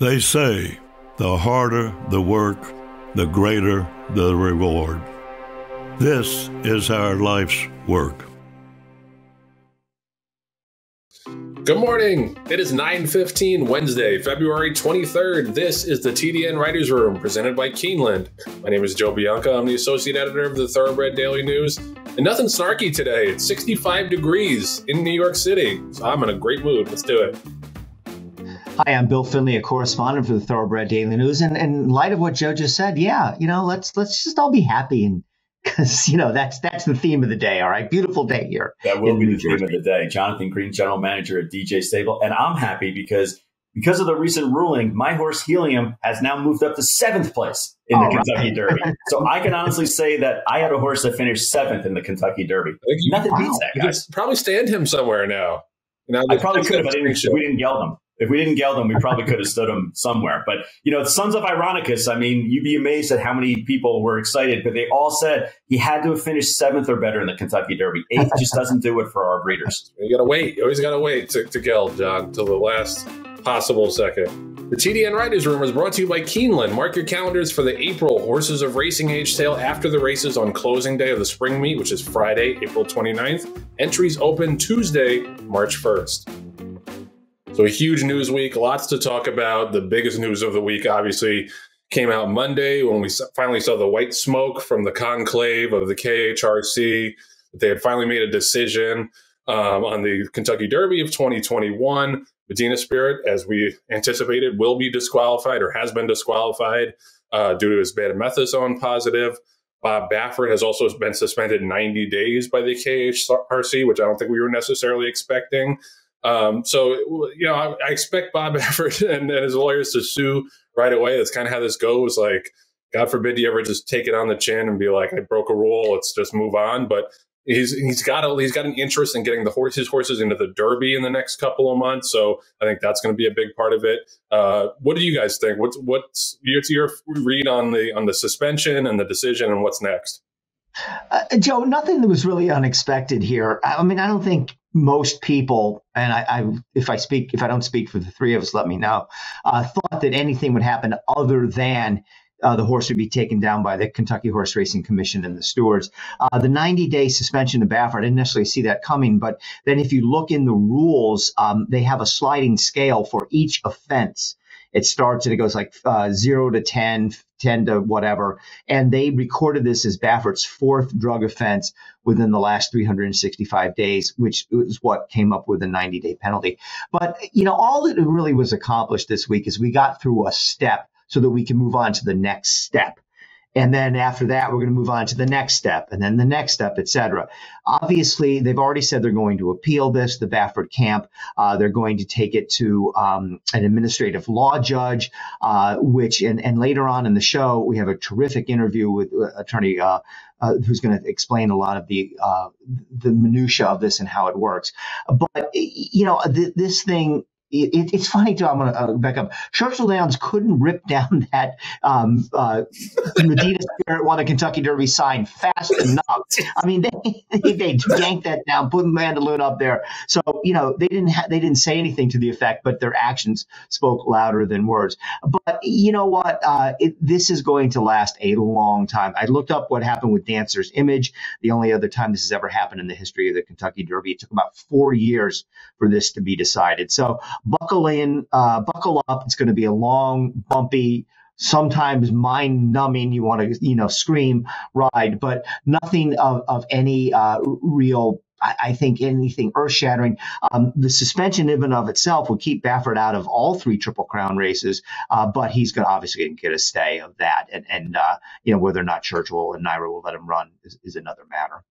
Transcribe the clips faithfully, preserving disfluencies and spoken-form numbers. They say, the harder the work, the greater the reward. This is our life's work. Good morning. It is nine fifteen Wednesday, February twenty-third. This is the T D N Writers Room presented by Keeneland. My name is Joe Bianca. I'm the associate editor of the Thoroughbred Daily News. And nothing snarky today. It's sixty-five degrees in New York City. So I'm in a great mood. Let's do it. Hi, I'm Bill Finley, a correspondent for the Thoroughbred Daily News. And in light of what Joe just said, yeah, you know, let's let's just all be happy, and because, you know, that's that's the theme of the day. All right. Beautiful day here. That will be the theme of the day. Jonathan Green, general manager at D J Stable. And I'm happy because because of the recent ruling, my horse Helium has now moved up to seventh place in the Kentucky Derby. So I can honestly say that I had a horse that finished seventh in the Kentucky Derby. Nothing beats that, guys. Probably stand him somewhere now. I probably could have, but we didn't yell them. If we didn't yell them, we probably could have stood them somewhere. But, you know, Sons of Ironicus, I mean, you'd be amazed at how many people were excited, but they all said he had to have finished seventh or better in the Kentucky Derby. Eighth just doesn't do it for our breeders. You got to wait. You always got to wait to, to geld, John, until the last possible second. The T D N Writers Room is brought to you by Keeneland. Mark your calendars for the April Horses of Racing Age sale after the races on closing day of the spring meet, which is Friday, April twenty-ninth. Entries open Tuesday, March first. So a huge news week, lots to talk about. The biggest news of the week, obviously, came out Monday when we finally saw the white smoke from the conclave of the K H R C. They had finally made a decision um, on the Kentucky Derby of twenty twenty-one. Medina Spirit, as we anticipated, will be disqualified or has been disqualified uh, due to his betamethasone positive. Bob Baffert has also been suspended ninety days by the K H R C, which I don't think we were necessarily expecting. Um, so, you know, I, I expect Bob Baffert and, and his lawyers to sue right away. That's kind of how this goes. Like, God forbid you ever just take it on the chin and be like, I broke a rule. Let's just move on. But he's he's got a, he's got an interest in getting the horse, his horses into the Derby in the next couple of months. So I think that's going to be a big part of it. Uh, what do you guys think? What's what's your read on the on the suspension and the decision and what's next? Uh, Joe, nothing that was really unexpected here. I mean, I don't think most people, and I, I if I speak, if I don't speak for the three of us, let me know, uh, thought that anything would happen other than uh, the horse would be taken down by the Kentucky Horse Racing Commission and the stewards. Uh, the ninety-day suspension of Baffert, I didn't necessarily see that coming, but then if you look in the rules, um, they have a sliding scale for each offense. It starts and it goes like uh, zero to ten, ten to whatever. And they recorded this as Baffert's fourth drug offense within the last three hundred sixty-five days, which is what came up with a ninety-day penalty. But, you know, all that really was accomplished this week is we got through a step so that we can move on to the next step. And then after that, we're going to move on to the next step and then the next step, et cetera. Obviously, they've already said they're going to appeal this, the Baffert camp. Uh, they're going to take it to um, an administrative law judge, uh, which and, and later on in the show, we have a terrific interview with uh, attorney uh, uh, who's going to explain a lot of the uh, the minutia of this and how it works. But, you know, th- this thing. It, it's funny, too. I'm going to uh, back up. Churchill Downs couldn't rip down that um, uh, Medina Spirit won the Kentucky Derby sign fast enough. I mean, they they yanked that down, put Mandaloon up there. So, you know, they didn't ha- they didn't say anything to the effect, but their actions spoke louder than words. But you know what? Uh, it, this is going to last a long time. I looked up what happened with Dancer's Image. The only other time this has ever happened in the history of the Kentucky Derby. It took about four years for this to be decided. So. Buckle in, uh, buckle up. It's going to be a long, bumpy, sometimes mind-numbing, you want to, you know, scream ride, but nothing of, of any uh, real, I, I think, anything earth-shattering. Um, the suspension in and of itself will keep Baffert out of all three Triple Crown races, uh, but he's going to obviously get a stay of that. And, and uh, you know, whether or not Churchill and Naira will let him run is, is another matter.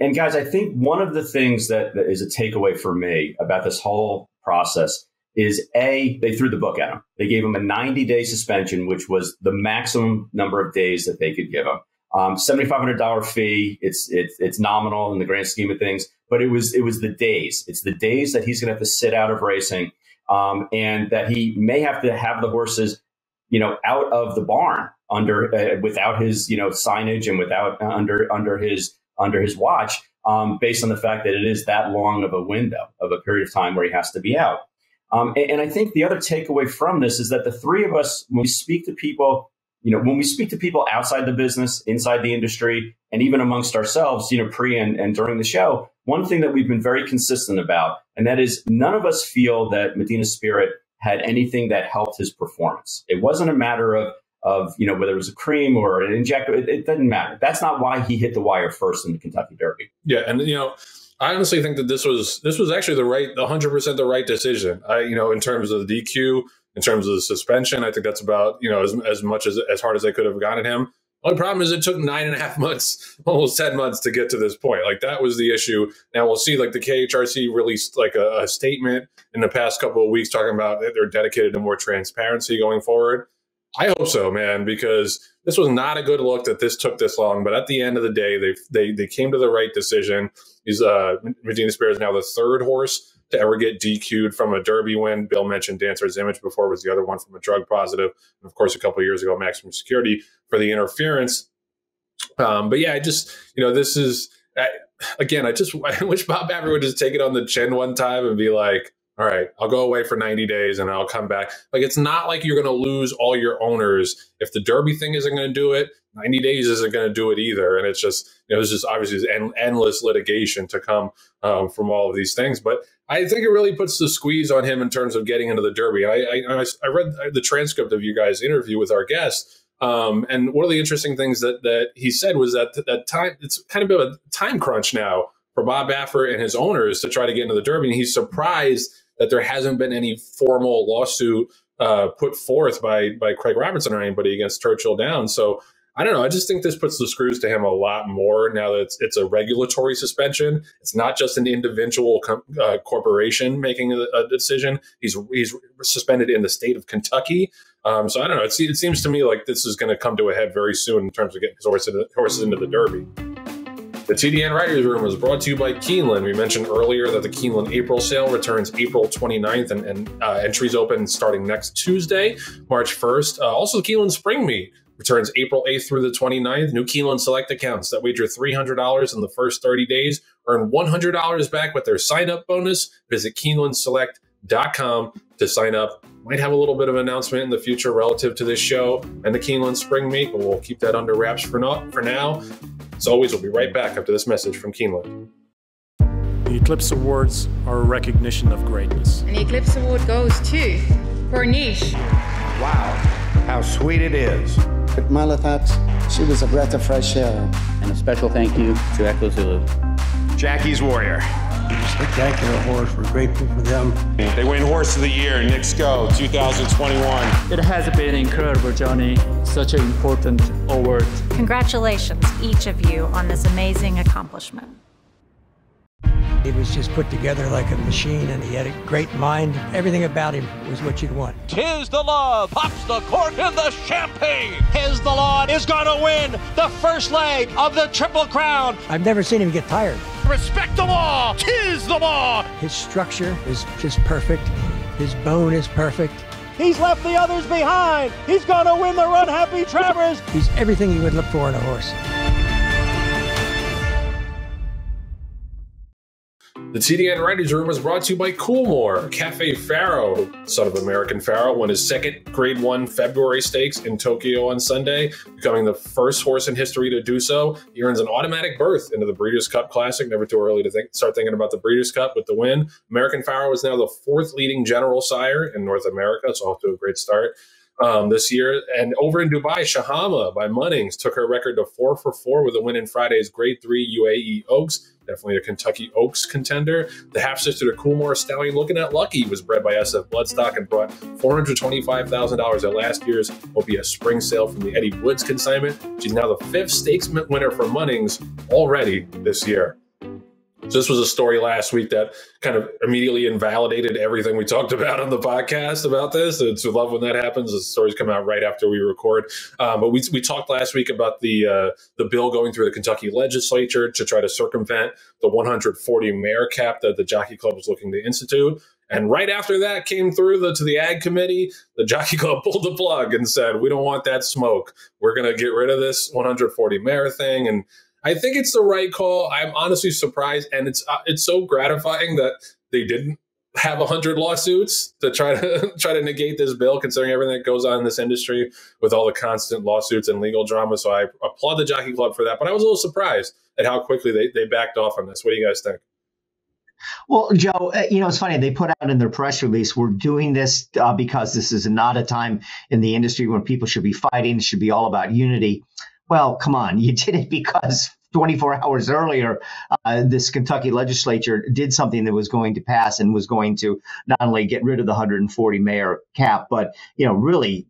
And guys, I think one of the things that is a takeaway for me about this whole process is, A, they threw the book at him. They gave him a ninety-day suspension, which was the maximum number of days that they could give him. Um, seven thousand five hundred dollars fee. It's, it's it's nominal in the grand scheme of things, but it was it was the days. It's the days that he's going to have to sit out of racing, um, and that he may have to have the horses, you know, out of the barn under uh, without his you know signage and without uh, under under his. under his watch, um, based on the fact that it is that long of a window of a period of time where he has to be out. Um, and, and I think the other takeaway from this is that the three of us, when we speak to people, you know, when we speak to people outside the business, inside the industry, and even amongst ourselves, you know, pre and, and during the show, one thing that we've been very consistent about, and that is none of us feel that Medina Spirit had anything that helped his performance. It wasn't a matter of, of you know, whether it was a cream or an injector. It, it doesn't matter. That's not why he hit the wire first in the Kentucky Derby. Yeah. And, you know, I honestly think that this was this was actually the right, one hundred percent the right decision. I, you know, in terms of the D Q, in terms of the suspension, I think that's about, you know, as, as much as as hard as they could have gotten him. Only problem is it took nine and a half months, almost ten months to get to this point. Like, that was the issue. Now we'll see, like, the K H R C released like a, a statement in the past couple of weeks talking about that they're dedicated to more transparency going forward. I hope so, man, because this was not a good look that this took this long. But at the end of the day, they they they came to the right decision. He's uh, Medina Spirit is now the third horse to ever get D Q'd from a Derby win. Bill mentioned Dancer's Image before was the other one from a drug positive, and of course a couple of years ago, Maximum Security for the interference. Um, but yeah, I just you know this is I, again, I just I wish Bob Baffert would just take it on the chin one time and be like, all right, I'll go away for ninety days and I'll come back. Like, it's not like you're going to lose all your owners. If the Derby thing isn't going to do it, ninety days isn't going to do it either. And it's just, you know, it's just obviously en endless litigation to come um, from all of these things. But I think it really puts the squeeze on him in terms of getting into the Derby. I, I, I read the transcript of you guys' interview with our guests. Um, and one of the interesting things that, that he said was that that time, it's kind of a time crunch now for Bob Baffert and his owners to try to get into the Derby. And he's surprised that there hasn't been any formal lawsuit uh, put forth by by Craig Robertson or anybody against Churchill Downs. So I don't know. I just think this puts the screws to him a lot more now that it's, it's a regulatory suspension. It's not just an individual com uh, corporation making a, a decision. He's he's suspended in the state of Kentucky. Um, so I don't know. It, it seems to me like this is going to come to a head very soon in terms of getting his horse into, horses into the Derby. The T D N Writers Room was brought to you by Keeneland. We mentioned earlier that the Keeneland April sale returns April twenty-ninth and, and uh, entries open starting next Tuesday, March first. Uh, also, the Keeneland Spring Meet returns April eighth through the twenty-ninth. New Keeneland Select accounts that wager three hundred dollars in the first thirty days earn one hundred dollars back with their sign-up bonus. Visit Keeneland Select dot com to sign up. Might have a little bit of an announcement in the future relative to this show and the Keeneland Spring Meet, but we'll keep that under wraps for, not, for now. As always, we'll be right back after this message from Keeneland. The Eclipse Awards are a recognition of greatness. And the Eclipse Award goes to Corniche. Wow, how sweet it is. With Malathats, she was a breath of fresh air. And a special thank you to Echo Zulu. Jackie's Warrior. Spectacular horse. We're grateful for them. They win Horse of the Year, Nick Sko, two thousand twenty-one. It has been incredible, Johnny. Such an important award. Congratulations, each of you, on this amazing accomplishment. He was just put together like a machine, and he had a great mind. Everything about him was what you'd want. Tis the Law pops the cork in the champagne. Tis the Law is gonna win the first leg of the Triple Crown. I've never seen him get tired. Respect the Law. Tis the Law. His structure is just perfect. His bone is perfect. He's left the others behind. He's gonna win the run, Happy Travers. He's everything you would look for in a horse. The T D N Writers Room was brought to you by Coolmore. Cafe Faro, son of American Faro, won his second Grade one February Stakes in Tokyo on Sunday, becoming the first horse in history to do so. He earns an automatic berth into the Breeders' Cup Classic. Never too early to think, start thinking about the Breeders' Cup with the win. American Faro is now the fourth leading general sire in North America. It's off to a great start um, this year. And over in Dubai, Shahama by Munnings took her record to four for four with a win in Friday's Grade three U A E Oaks. Definitely a Kentucky Oaks contender. The half-sister to Coolmore stallion Looking at Lucky was bred by S F Bloodstock and brought four hundred twenty-five thousand dollars at last year's O B S spring sale from the Eddie Woods consignment. She's now the fifth stakes winner for Munnings already this year. So this was a story last week that kind of immediately invalidated everything we talked about on the podcast about this. It's I love when that happens. The stories come out right after we record. Um, but we, we talked last week about the uh, the bill going through the Kentucky legislature to try to circumvent the one hundred forty mare cap that the Jockey Club was looking to institute. And right after that came through the, to the Ag Committee, the Jockey Club pulled the plug and said, we don't want that smoke. We're going to get rid of this one hundred forty mare thing. And I think it's the right call. I'm honestly surprised, and it's uh, it's so gratifying that they didn't have a hundred lawsuits to try to try to negate this bill, considering everything that goes on in this industry with all the constant lawsuits and legal drama. So I applaud the Jockey Club for that, but I was a little surprised at how quickly they, they backed off on this. What do you guys think? Well, Joe, you know, it's funny. They put out in their press release, we're doing this uh, because this is not a time in the industry when people should be fighting. It should be all about unity. Well, come on. You did it because twenty-four hours earlier, uh, this Kentucky legislature did something that was going to pass and was going to not only get rid of the one hundred forty mayor cap, but, you know, really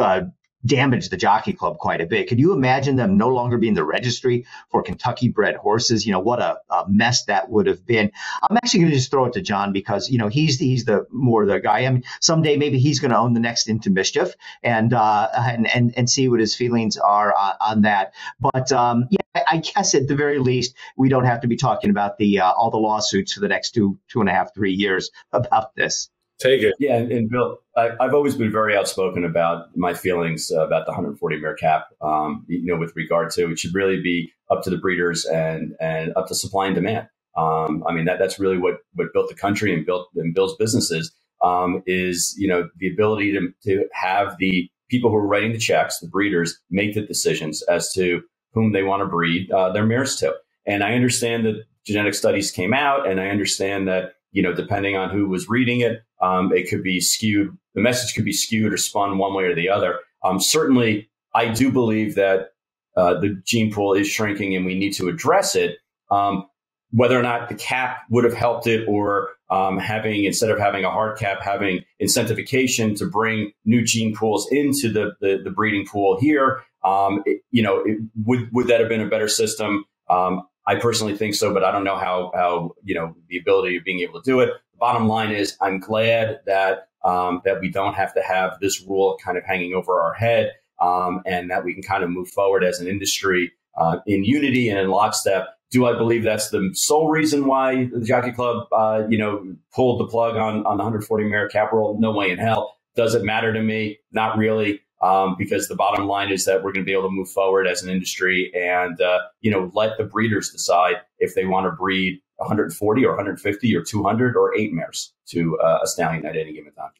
uh, damage the Jockey Club quite a bit. Could you imagine them no longer being the registry for Kentucky bred horses? You know, what a, a mess that would have been. I'm actually going to just throw it to John because, you know, he's the, he's the more the guy. I mean, someday maybe he's going to own the next Into Mischief and, uh, and, and, and see what his feelings are on, on that. But, um, yeah. I guess at the very least, we don't have to be talking about the uh, all the lawsuits for the next two, two and a half, three years about this. Take it. Yeah. And, and Bill, I, I've always been very outspoken about my feelings uh, about the one hundred forty mayor cap, um, you know, with regard to it should really be up to the breeders and and up to supply and demand. Um, I mean, that that's really what what built the country and built and builds businesses um, is, you know, the ability to, to have the people who are writing the checks, the breeders, make the decisions as to whom they want to breed uh, their mares to. And I understand that genetic studies came out, and I understand that, you know, depending on who was reading it, um, it could be skewed. The message could be skewed or spun one way or the other. Um, certainly, I do believe that uh, the gene pool is shrinking and we need to address it. Um, whether or not the cap would have helped it, or um, having, instead of having a hard cap, having incentivization to bring new gene pools into the, the, the breeding pool here. Um, it, you know, it, would would that have been a better system? Um, I personally think so, but I don't know how how you know the ability of being able to do it. The bottom line is, I'm glad that um, that we don't have to have this rule kind of hanging over our head, um, and that we can kind of move forward as an industry uh, in unity and in lockstep. Do I believe that's the sole reason why the Jockey Club, uh, you know, pulled the plug on on the one hundred forty mayor cap rule? No way in hell. Does it matter to me? Not really. Um, because the bottom line is that we're going to be able to move forward as an industry and, uh, you know, let the breeders decide if they want to breed one hundred forty or one hundred fifty or two hundred or eight mares to uh, a stallion at any given time.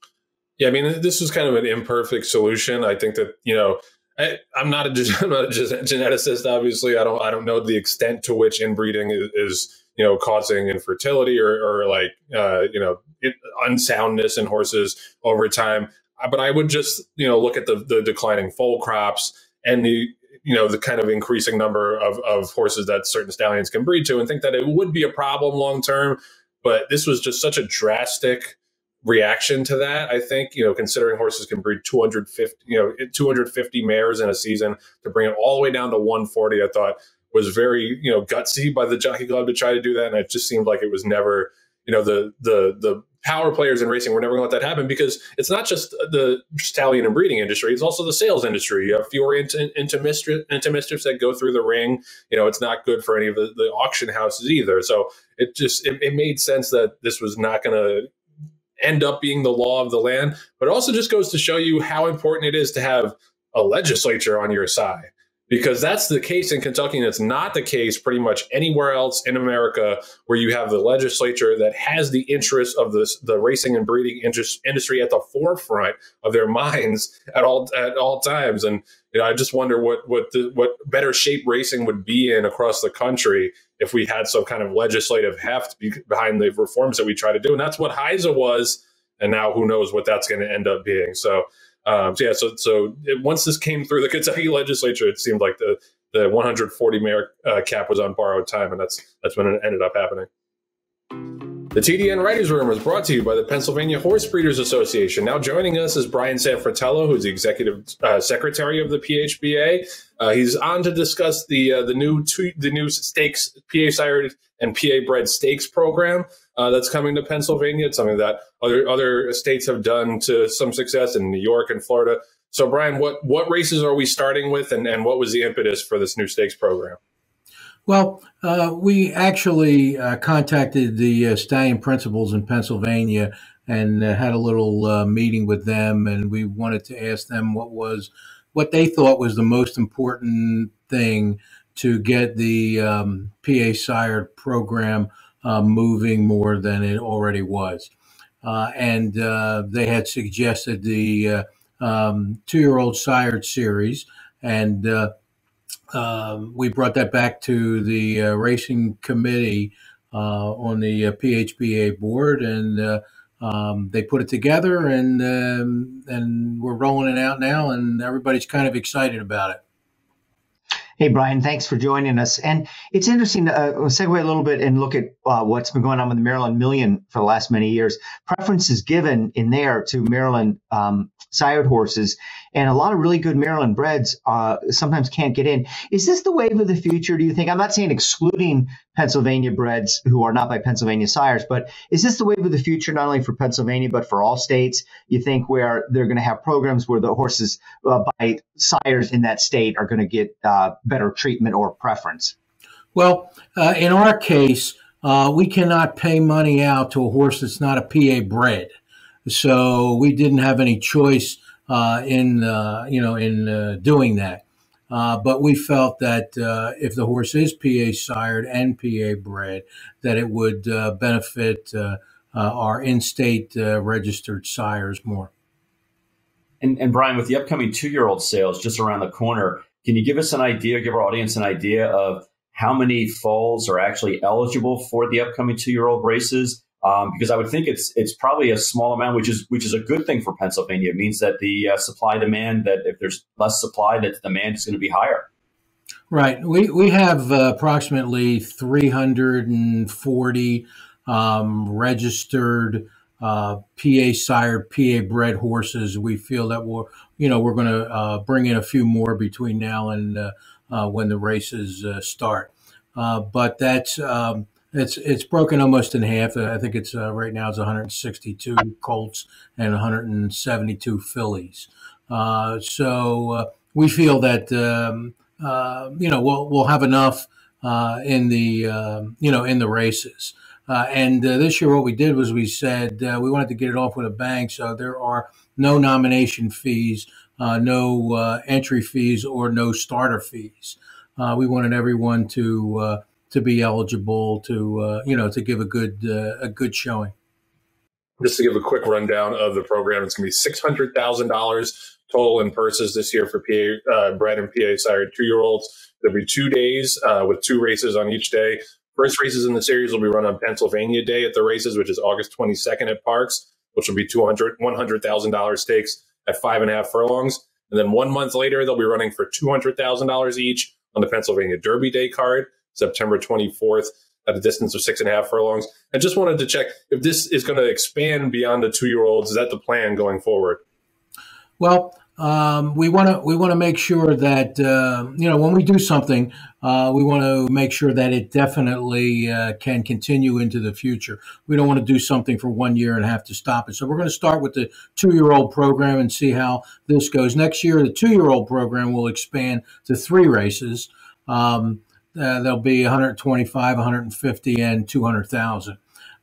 Yeah, I mean, this is kind of an imperfect solution. I think that, you know, I, I'm not a, I'm not a geneticist, obviously. I don't I don't know the extent to which inbreeding is, is you know, causing infertility or, or like, uh, you know, it, unsoundness in horses over time. But I would just, you know, look at the, the declining foal crops and the, you know, the kind of increasing number of, of horses that certain stallions can breed to and think that it would be a problem long term. But this was just such a drastic reaction to that. I think, you know, considering horses can breed two hundred fifty, you know, two hundred fifty mares in a season, to bring it all the way down to one forty, I thought was very, you know, gutsy by the Jockey Club to try to do that. And it just seemed like it was never, you know, the the the power players in racing were never going to let that happen, because it's not just the stallion and breeding industry. It's also the sales industry. You have fewer into, into, mischief, into mischiefs that go through the ring. You know, it's not good for any of the, the auction houses either. So it just it, it made sense that this was not going to end up being the law of the land. But it also just goes to show you how important it is to have a legislature on your side, because that's the case in Kentucky, and it's not the case pretty much anywhere else in America, where you have the legislature that has the interests of this, the racing and breeding interest, industry at the forefront of their minds at all at all times. And you know, I just wonder what what the, what better shape racing would be in across the country if we had some kind of legislative heft behind the reforms that we try to do. And that's what HISA was, and now who knows what that's going to end up being. So. Um, so yeah, so so it, once this came through the Kentucky legislature, it seemed like the the one hundred forty mayor uh, cap was on borrowed time, and that's that's when it ended up happening. The T D N Writers Room is brought to you by the Pennsylvania Horse Breeders Association. Now joining us is Brian Sanfratello, who's the executive uh, secretary of the P H B A. Uh, he's on to discuss the uh, the new two, the new stakes P A sired and P A bred stakes program uh, that's coming to Pennsylvania. It's something that other other states have done to some success in New York and Florida. So Brian, what what races are we starting with, and and what was the impetus for this new stakes program? Well, uh, we actually uh, contacted the uh, stallion principals in Pennsylvania and uh, had a little uh, meeting with them, and we wanted to ask them what was what they thought was the most important thing to get the um, P A sired program uh, moving more than it already was. uh, and uh, they had suggested the uh, um, two-year-old sired series, and uh, uh, we brought that back to the uh, racing committee uh, on the uh, P H B A board, and uh, um, they put it together, and um, and we're rolling it out now, and everybody's kind of excited about it. Hey, Brian, thanks for joining us. And it's interesting to uh, segue a little bit and look at uh, what's been going on with the Maryland Million for the last many years. Preference is given in there to Maryland um, sired horses, and a lot of really good Maryland breds uh, sometimes can't get in. Is this the wave of the future, do you think? I'm not saying excluding Pennsylvania breds who are not by Pennsylvania sires, but is this the wave of the future, not only for Pennsylvania, but for all states, you think, where they're going to have programs where the horses uh, by sires in that state are going to get uh, better treatment or preference? Well, uh, in our case, uh, we cannot pay money out to a horse that's not a P A bred. So we didn't have any choice uh, in, uh, you know, in uh, doing that. Uh, but we felt that uh, if the horse is P A sired and P A bred, that it would uh, benefit uh, uh, our in-state uh, registered sires more. And, and Brian, with the upcoming two-year-old sales just around the corner, can you give us an idea, give our audience an idea of how many foals are actually eligible for the upcoming two-year-old races? Um, because I would think it's it's probably a small amount, which is which is a good thing for Pennsylvania. It means that the uh, supply demand, that if there's less supply, that the demand is going to be higher. Right. We we have uh, approximately three hundred forty um, registered uh, P A sired, P A bred horses. We feel that we're you know we're going to uh, bring in a few more between now and uh, uh, when the races uh, start. Uh, but that's. Um, It's it's broken almost in half. I think it's uh, right now it's one hundred sixty-two colts and one hundred seventy-two fillies. Uh, so uh, we feel that um, uh, you know we'll we'll have enough uh, in the uh, you know in the races. Uh, and uh, this year, what we did was we said uh, we wanted to get it off with a bang. So there are no nomination fees, uh, no uh, entry fees, or no starter fees. Uh, we wanted everyone to. Uh, to be eligible to, uh, you know, to give a good uh, a good showing. Just to give a quick rundown of the program, it's going to be six hundred thousand dollars total in purses this year for P A uh, bred and P A sired two-year-olds. There'll be two days uh, with two races on each day. First races in the series will be run on Pennsylvania Day at the races, which is August twenty-second at Parks, which will be two hundred thousand dollars stakes at five and a half furlongs. And then one month later, they'll be running for two hundred thousand dollars each on the Pennsylvania Derby Day card, September twenty-fourth, at a distance of six and a half furlongs. I just wanted to check if this is going to expand beyond the two-year-olds. Is that the plan going forward? Well, um, we want to we want to make sure that uh, you know when we do something, uh, we want to make sure that it definitely uh, can continue into the future. We don't want to do something for one year and have to stop it. So we're going to start with the two-year-old program and see how this goes. Next year, the two-year-old program will expand to three races. Um, Uh, there'll be one hundred twenty-five, one hundred fifty, and two hundred thousand.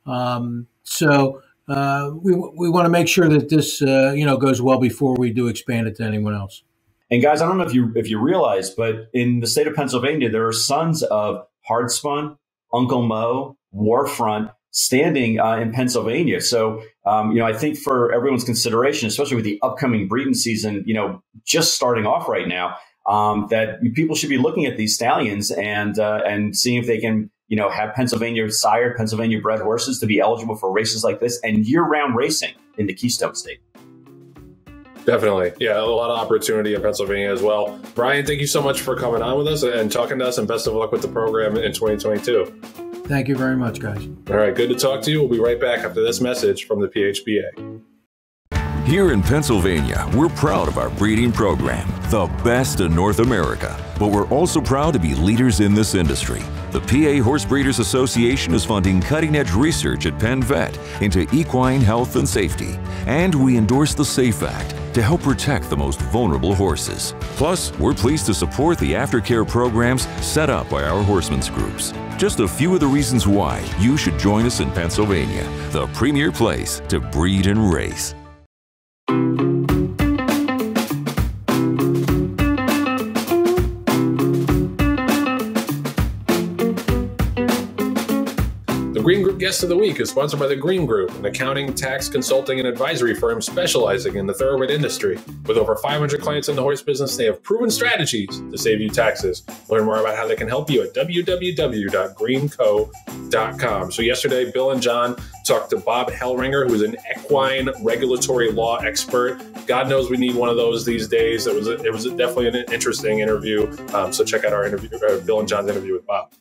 Um, so uh, we we want to make sure that this uh, you know goes well before we do expand it to anyone else. And guys, I don't know if you if you realize, but in the state of Pennsylvania, there are sons of Hardspun, Uncle Mo, Warfront standing uh, in Pennsylvania. So um, you know, I think for everyone's consideration, especially with the upcoming breeding season, you know, just starting off right now. Um, that people should be looking at these stallions and uh, and seeing if they can, you know, have Pennsylvania sired, Pennsylvania bred horses to be eligible for races like this and year-round racing in the Keystone State. Definitely. Yeah, a lot of opportunity in Pennsylvania as well. Brian, thank you so much for coming on with us and talking to us, and best of luck with the program in twenty twenty-two. Thank you very much, guys. All right, good to talk to you. We'll be right back after this message from the P H B A. Here in Pennsylvania, we're proud of our breeding program, the best in North America, but we're also proud to be leaders in this industry. The P A Horse Breeders Association is funding cutting-edge research at Penn Vet into equine health and safety, and we endorse the SAFE Act to help protect the most vulnerable horses. Plus, we're pleased to support the aftercare programs set up by our horsemen's groups. Just a few of the reasons why you should join us in Pennsylvania, the premier place to breed and race. Guest of the Week is sponsored by The Green Group, an accounting, tax, consulting, and advisory firm specializing in the thoroughbred industry. With over five hundred clients in the horse business, they have proven strategies to save you taxes. Learn more about how they can help you at w w w dot green co dot com. So yesterday, Bill and John talked to Bob Hellringer, who's an equine regulatory law expert. God knows we need one of those these days. It was, a, it was a definitely an interesting interview. Um, so check out our interview, uh, Bill and John's interview with Bob.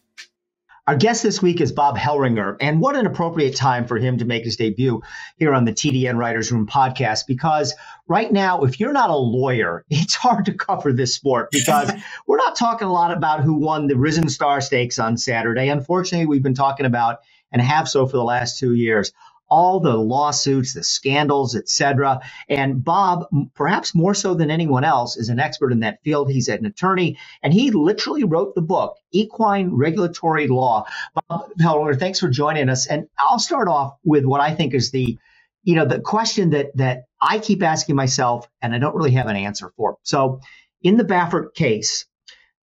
Our guest this week is Bob Hellringer, and what an appropriate time for him to make his debut here on the T D N Writers Room podcast, because right now, if you're not a lawyer, it's hard to cover this sport because we're not talking a lot about who won the Risen Star Stakes on Saturday. Unfortunately, we've been talking about, and have so for the last two years, all the lawsuits, the scandals, et cetera. And Bob, perhaps more so than anyone else, is an expert in that field. He's an attorney, and he literally wrote the book, Equine Regulatory Law. Bob Hellringer, thanks for joining us. And I'll start off with what I think is the, you know, the question that that I keep asking myself, and I don't really have an answer for. So in the Baffert case,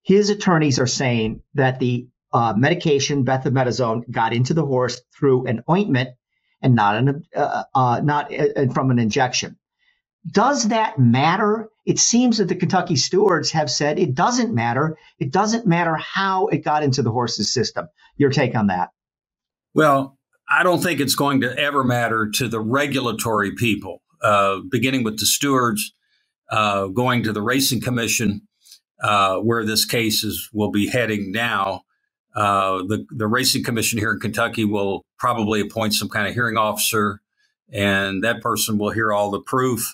his attorneys are saying that the uh, medication, methimethasone, got into the horse through an ointment and not an, uh, uh, not a, from an injection. Does that matter? It seems that the Kentucky stewards have said it doesn't matter. It doesn't matter how it got into the horse's system. Your take on that? Well, I don't think it's going to ever matter to the regulatory people, uh, beginning with the stewards, uh, going to the Racing Commission, uh, where this case is will be heading now. Uh, the, the Racing Commission here in Kentucky will probably appoint some kind of hearing officer, and that person will hear all the proof,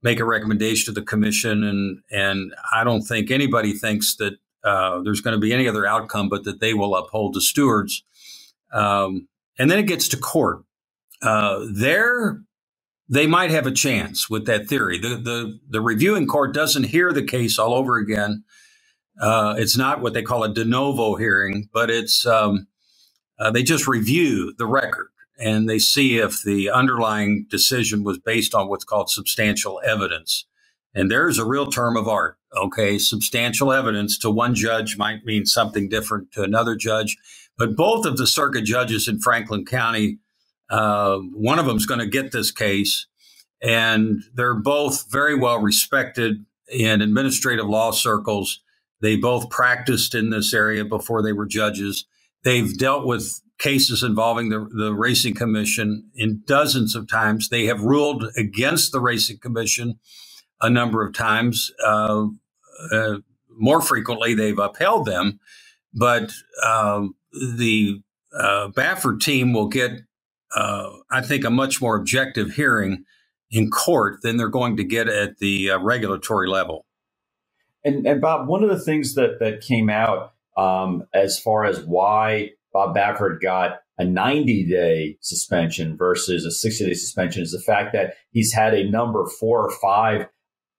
make a recommendation to the commission. And, and I don't think anybody thinks that uh, there's going to be any other outcome but that they will uphold the stewards. Um, and then it gets to court. Uh, there, they might have a chance with that theory. The, the, the reviewing court doesn't hear the case all over again. Uh, it's not what they call a de novo hearing, but it's um, uh, they just review the record and they see if the underlying decision was based on what's called substantial evidence. And there's a real term of art. OK, substantial evidence to one judge might mean something different to another judge. But both of the circuit judges in Franklin County, uh, one of them is going to get this case, and they're both very well respected in administrative law circles. They both practiced in this area before they were judges. They've dealt with cases involving the, the Racing Commission in dozens of times. They have ruled against the Racing Commission a number of times. Uh, uh, more frequently, they've upheld them. But uh, the uh, Baffert team will get, uh, I think, a much more objective hearing in court than they're going to get at the uh, regulatory level. And, and Bob, one of the things that, that came out um, as far as why Bob Baffert got a ninety-day suspension versus a sixty-day suspension is the fact that he's had a number four or five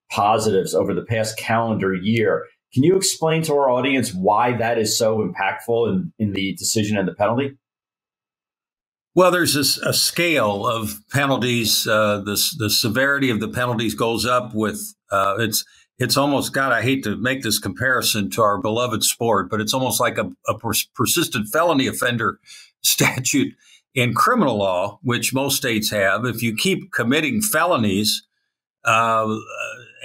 positives over the past calendar year. Can you explain to our audience why that is so impactful in, in the decision and the penalty? Well, there's this, a scale of penalties. Uh, the, the severity of the penalties goes up with uh, it's. It's almost, God, I hate to make this comparison to our beloved sport, but it's almost like a, a pers persistent felony offender statute in criminal law, which most states have. If you keep committing felonies, uh,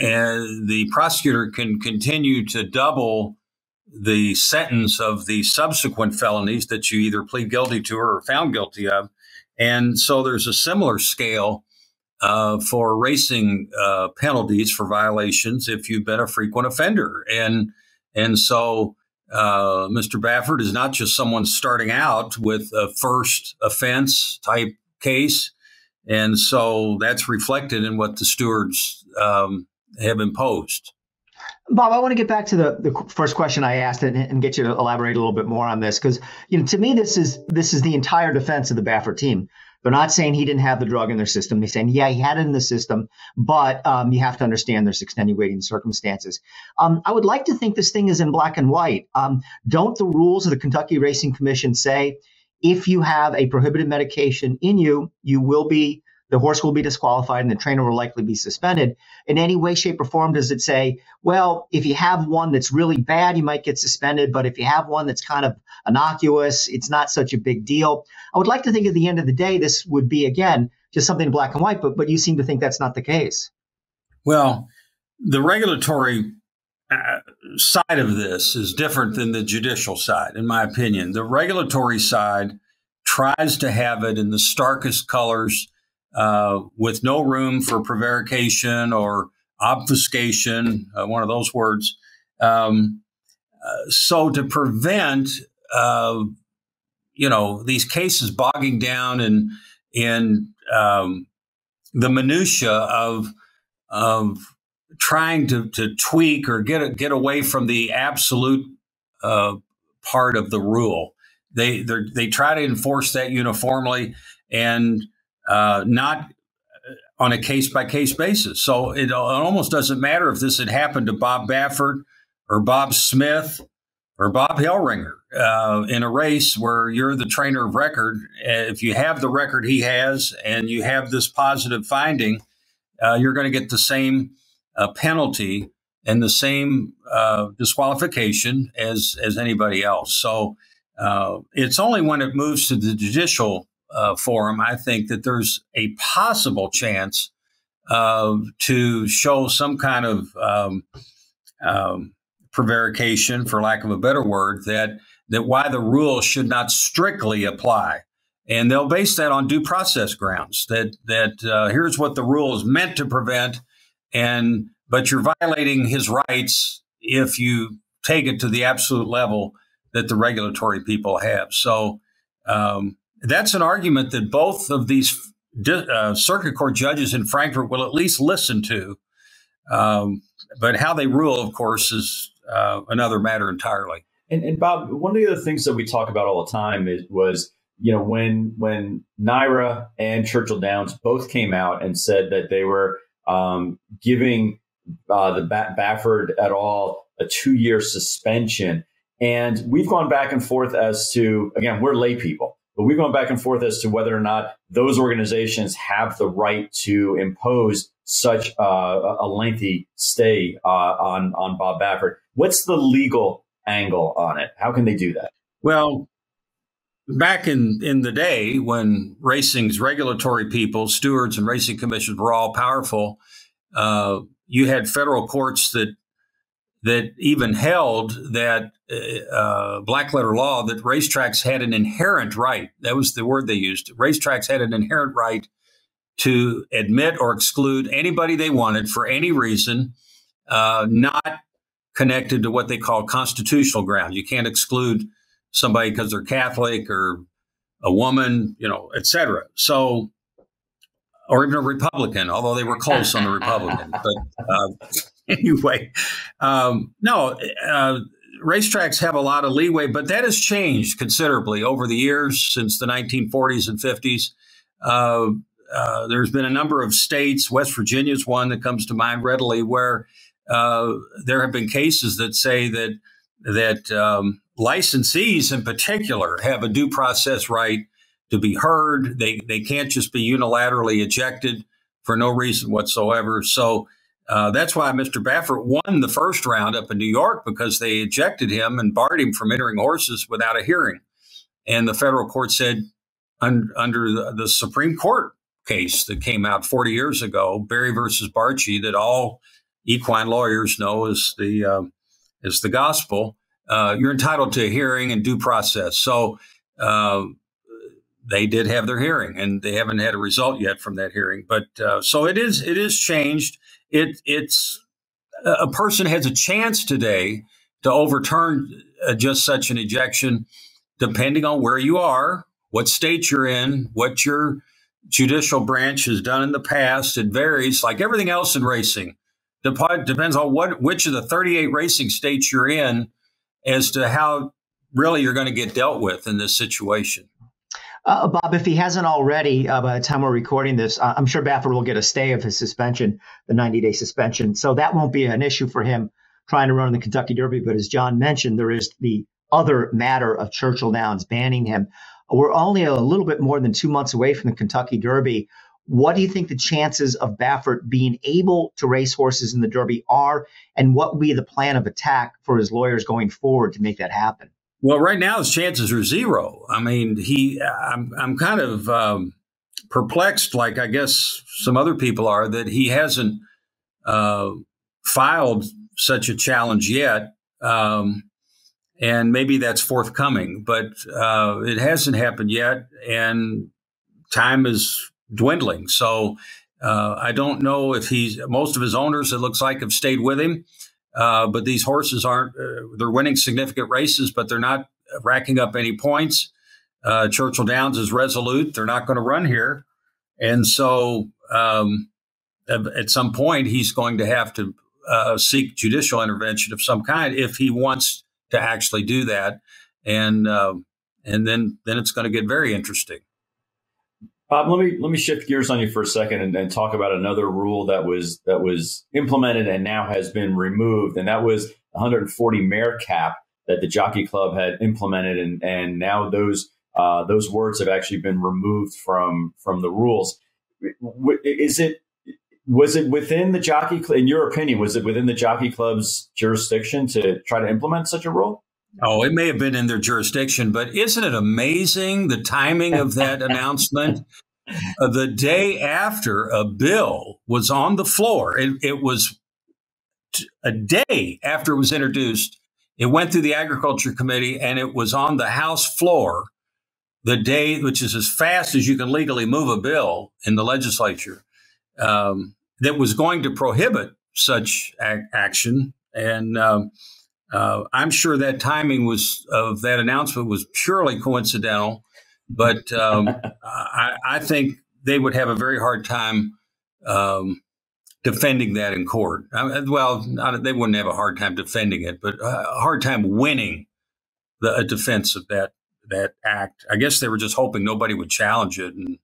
and the prosecutor can continue to double the sentence of the subsequent felonies that you either plead guilty to or are found guilty of. And so there's a similar scale Uh, for racing uh, penalties for violations if you've been a frequent offender. And and so uh, Mister Baffert is not just someone starting out with a first offense type case. And so that's reflected in what the stewards um, have imposed. Bob, I want to get back to the, the first question I asked and, and get you to elaborate a little bit more on this, because, you know, to me, this is this is the entire defense of the Baffert team. They're not saying he didn't have the drug in their system. They're saying, yeah, he had it in the system, but um, you have to understand there's extenuating circumstances. Um, I would like to think this thing is in black and white. Um, don't the rules of the Kentucky Racing Commission say if you have a prohibited medication in you, you will be The horse will be disqualified and the trainer will likely be suspended. In any way, shape, or form, does it say, well, if you have one that's really bad, you might get suspended, but if you have one that's kind of innocuous, it's not such a big deal? I would like to think at the end of the day, this would be, again, just something in black and white, but, but you seem to think that's not the case. Well, the regulatory Uh, side of this is different than the judicial side, in my opinion. The regulatory side tries to have it in the starkest colors uh, with no room for prevarication or obfuscation, uh, one of those words. Um, uh, so to prevent, uh, you know, these cases bogging down in, in um, the minutia of, of trying to, to tweak or get get away from the absolute uh, part of the rule. They they try to enforce that uniformly and uh, not on a case-by-case basis. So it, it almost doesn't matter if this had happened to Bob Baffert or Bob Smith or Bob Hellringer uh, in a race where you're the trainer of record. If you have the record he has and you have this positive finding, uh, you're going to get the same a penalty and the same uh, disqualification as as anybody else. So uh, it's only when it moves to the judicial uh, forum, I think, that there's a possible chance uh, to show some kind of um, um, prevarication, for lack of a better word, that that why the rule should not strictly apply. And they'll base that on due process grounds, that, that uh, here's what the rule is meant to prevent. And but you're violating his rights if you take it to the absolute level that the regulatory people have. So um, that's an argument that both of these uh, circuit court judges in Frankfurt will at least listen to. Um, but how they rule, of course, is uh, another matter entirely. And, and Bob, one of the other things that we talk about all the time is, was, you know, when when N Y R A and Churchill Downs both came out and said that they were Um, giving uh, the ba- Baffert et al. A two-year suspension. And we've gone back and forth as to, again, we're lay people, but we've gone back and forth as to whether or not those organizations have the right to impose such uh, a lengthy stay uh, on, on Bob Baffert. What's the legal angle on it? How can they do that? Well, back in, in the day when racing's regulatory people, stewards and racing commissions were all powerful, uh, you had federal courts that that even held that uh, black letter law that racetracks had an inherent right. That was the word they used. Racetracks had an inherent right to admit or exclude anybody they wanted for any reason, uh, not connected to what they call constitutional ground. You can't exclude somebody because they're Catholic or a woman, you know, et cetera. So, or even a Republican, although they were close on the Republican. But uh, anyway, um, no, uh, racetracks have a lot of leeway, but that has changed considerably over the years since the nineteen forties and fifties. Uh, uh, there's been a number of states, West Virginia's one that comes to mind readily, where uh, there have been cases that say that, that, um, licensees in particular have a due process right to be heard. They they can't just be unilaterally ejected for no reason whatsoever. So uh, that's why Mister Baffert won the first round up in New York, because they ejected him and barred him from entering horses without a hearing. And the federal court said un, under the, the Supreme Court case that came out forty years ago, Berry versus Barchi, that all equine lawyers know is the uh, is the gospel. Uh, you're entitled to a hearing and due process. So uh, they did have their hearing, and they haven't had a result yet from that hearing. But uh, so it is it is changed. It it's a person has a chance today to overturn uh, just such an ejection, depending on where you are, what state you're in, what your judicial branch has done in the past. It varies, like everything else in racing. Dep- depends on what which of the thirty-eight racing states you're in, as to how really you're going to get dealt with in this situation. Uh, Bob, if he hasn't already, uh, by the time we're recording this, uh, I'm sure Baffert will get a stay of his suspension, the ninety-day suspension. So that won't be an issue for him trying to run in the Kentucky Derby. But as John mentioned, there is the other matter of Churchill Downs banning him. We're only a little bit more than two months away from the Kentucky Derby. What do you think the chances of Baffert being able to race horses in the Derby are, and what will be the plan of attack for his lawyers going forward to make that happen? Well, right now his chances are zero. I mean, he, I'm, I'm kind of um, perplexed, like I guess some other people are, that he hasn't uh, filed such a challenge yet. Um, and maybe that's forthcoming, but uh, it hasn't happened yet, and time is dwindling. So uh, I don't know if he's, most of his owners, it looks like, have stayed with him. Uh, but these horses aren't, uh, they're winning significant races, but they're not racking up any points. Uh, Churchill Downs is resolute. They're not going to run here. And so um, at some point, he's going to have to uh, seek judicial intervention of some kind if he wants to actually do that. And uh, and then then it's going to get very interesting. Bob, let me let me shift gears on you for a second and, and talk about another rule that was that was implemented and now has been removed, and that was the one hundred forty mare cap that the Jockey Club had implemented, and and now those uh, those words have actually been removed from from the rules. Is it was it within the Jockey Club, in your opinion, was it within the Jockey Club's jurisdiction to try to implement such a rule? Oh, it may have been in their jurisdiction, but isn't it amazing the timing of that announcement? Uh, the day after a bill was on the floor, it, it was t- a day after it was introduced. It went through the Agriculture Committee, and it was on the House floor the day, which is as fast as you can legally move a bill in the legislature, um, that was going to prohibit such ac- action. And um Uh, I'm sure that timing was of that announcement was purely coincidental, but um, I, I think they would have a very hard time um, defending that in court. I, well, not, they wouldn't have a hard time defending it, but a hard time winning the a defense of that that act. I guess they were just hoping nobody would challenge it, and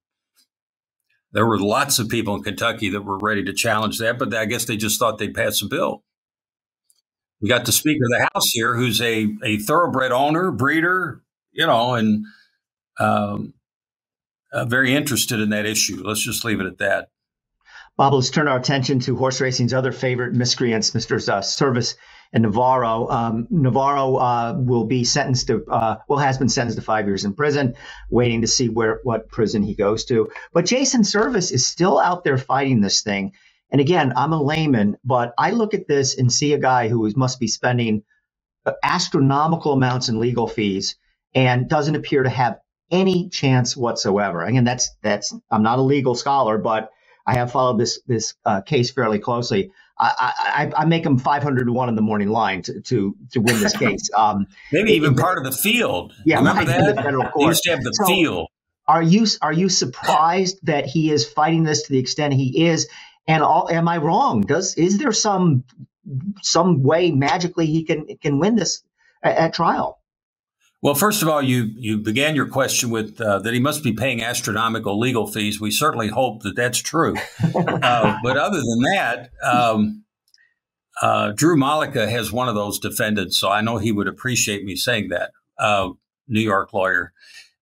there were lots of people in Kentucky that were ready to challenge that, but I guess they just thought they'd pass a bill. We got the Speaker of the House here, who's a, a thoroughbred owner, breeder, you know, and um, uh, very interested in that issue. Let's just leave it at that. Bob, let's turn our attention to horse racing's other favorite miscreants, Mister Uh, Service and Navarro. Um, Navarro uh, will be sentenced to, uh, well, has been sentenced to five years in prison, waiting to see where what prison he goes to. But Jason Service is still out there fighting this thing. And again, I'm a layman, but I look at this and see a guy who is, must be spending astronomical amounts in legal fees and doesn't appear to have any chance whatsoever. Again, that's that's I'm not a legal scholar, but I have followed this this uh, case fairly closely. I, I, I make him five hundred to one in the morning line to to, to win this case. Um, Maybe even it, part of the field. Yeah, remember that? The they used to have the so, field. Are you are you surprised that he is fighting this to the extent he is? And all, am I wrong? Does is there some some way magically he can can win this at, at trial? Well, first of all, you you began your question with uh, that he must be paying astronomical legal fees. We certainly hope that that's true. uh, but other than that, um, uh, Drew Malika has one of those defendants, so I know he would appreciate me saying that. Uh, New York lawyer.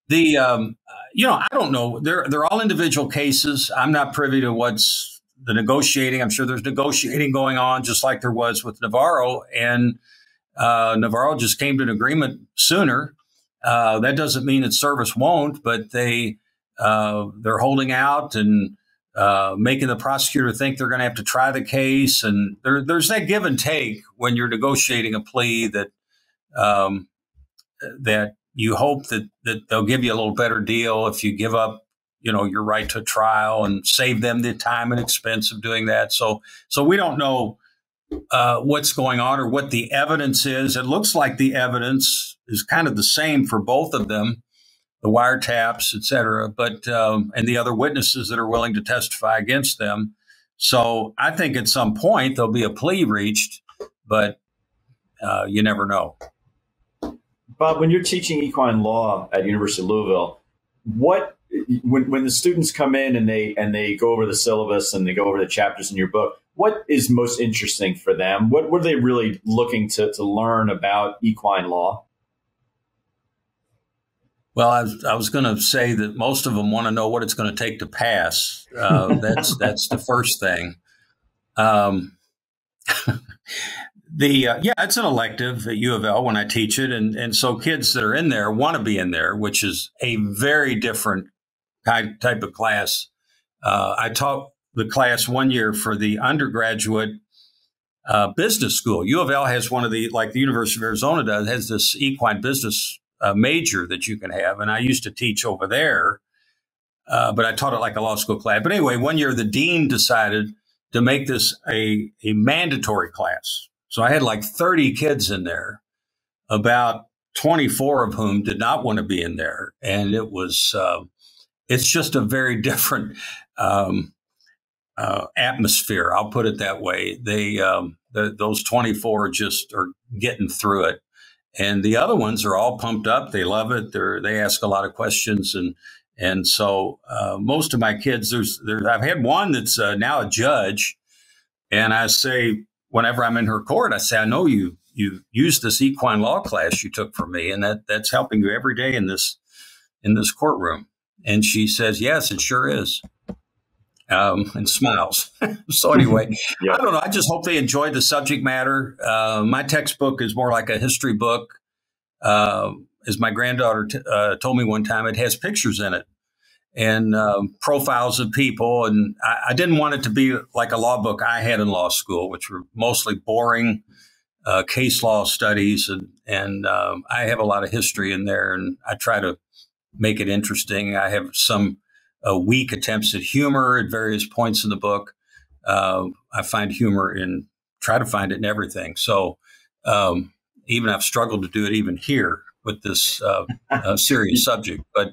The um, you know I don't know. They're they're all individual cases. I'm not privy to what's. The negotiating, I'm sure there's negotiating going on, just like there was with Navarro. And uh, Navarro just came to an agreement sooner. Uh, that doesn't mean that Service won't, but they, uh, they're holding out and uh, making the prosecutor think they're going to have to try the case. And there, there's that give and take when you're negotiating a plea that um, that you hope that, that they'll give you a little better deal if you give up, you know, your right to trial and save them the time and expense of doing that. So so we don't know uh, what's going on or what the evidence is. It looks like the evidence is kind of the same for both of them, the wiretaps, et cetera, but um, and the other witnesses that are willing to testify against them. So I think at some point there'll be a plea reached, but uh, you never know. Bob, when you're teaching equine law at University of Louisville, what When, when the students come in and they and they go over the syllabus and they go over the chapters in your book, what is most interesting for them? What, what are they really looking to, to learn about equine law? Well, I was, I was going to say that most of them want to know what it's going to take to pass. Uh, that's that's the first thing. Um, the uh, yeah, it's an elective at U of L when I teach it, and and so kids that are in there want to be in there, which is a very different type type of class. Uh, I taught the class one year for the undergraduate uh, business school. U of L has one of the, like the University of Arizona does, has this equine business a major that you can have. And I used to teach over there, uh, but I taught it like a law school class. But anyway, one year the dean decided to make this a, a mandatory class. So I had like thirty kids in there, about twenty-four of whom did not want to be in there. And it was, uh, it's just a very different um, uh, atmosphere. I'll put it that way. They, um, the, those twenty-four just are getting through it. And the other ones are all pumped up. They love it. They're, they ask a lot of questions. And and so uh, most of my kids, there's, there's I've had one that's uh, now a judge. And I say, whenever I'm in her court, I say, I know you you used this equine law class you took from me, and that that's helping you every day in this in this courtroom. And she says, yes, it sure is. Um, and smiles. So anyway, yeah. I don't know. I just hope they enjoy the subject matter. Uh, my textbook is more like a history book. Uh, as my granddaughter t uh, told me one time, it has pictures in it and um, profiles of people. And I, I didn't want it to be like a law book I had in law school, which were mostly boring uh, case law studies. And, and um, I have a lot of history in there, and I try to make it interesting. I have some Uh, weak attempts at humor at various points in the book. Uh, I find humor in, try to find it in everything. So um, even I've struggled to do it even here with this uh, uh, serious subject. But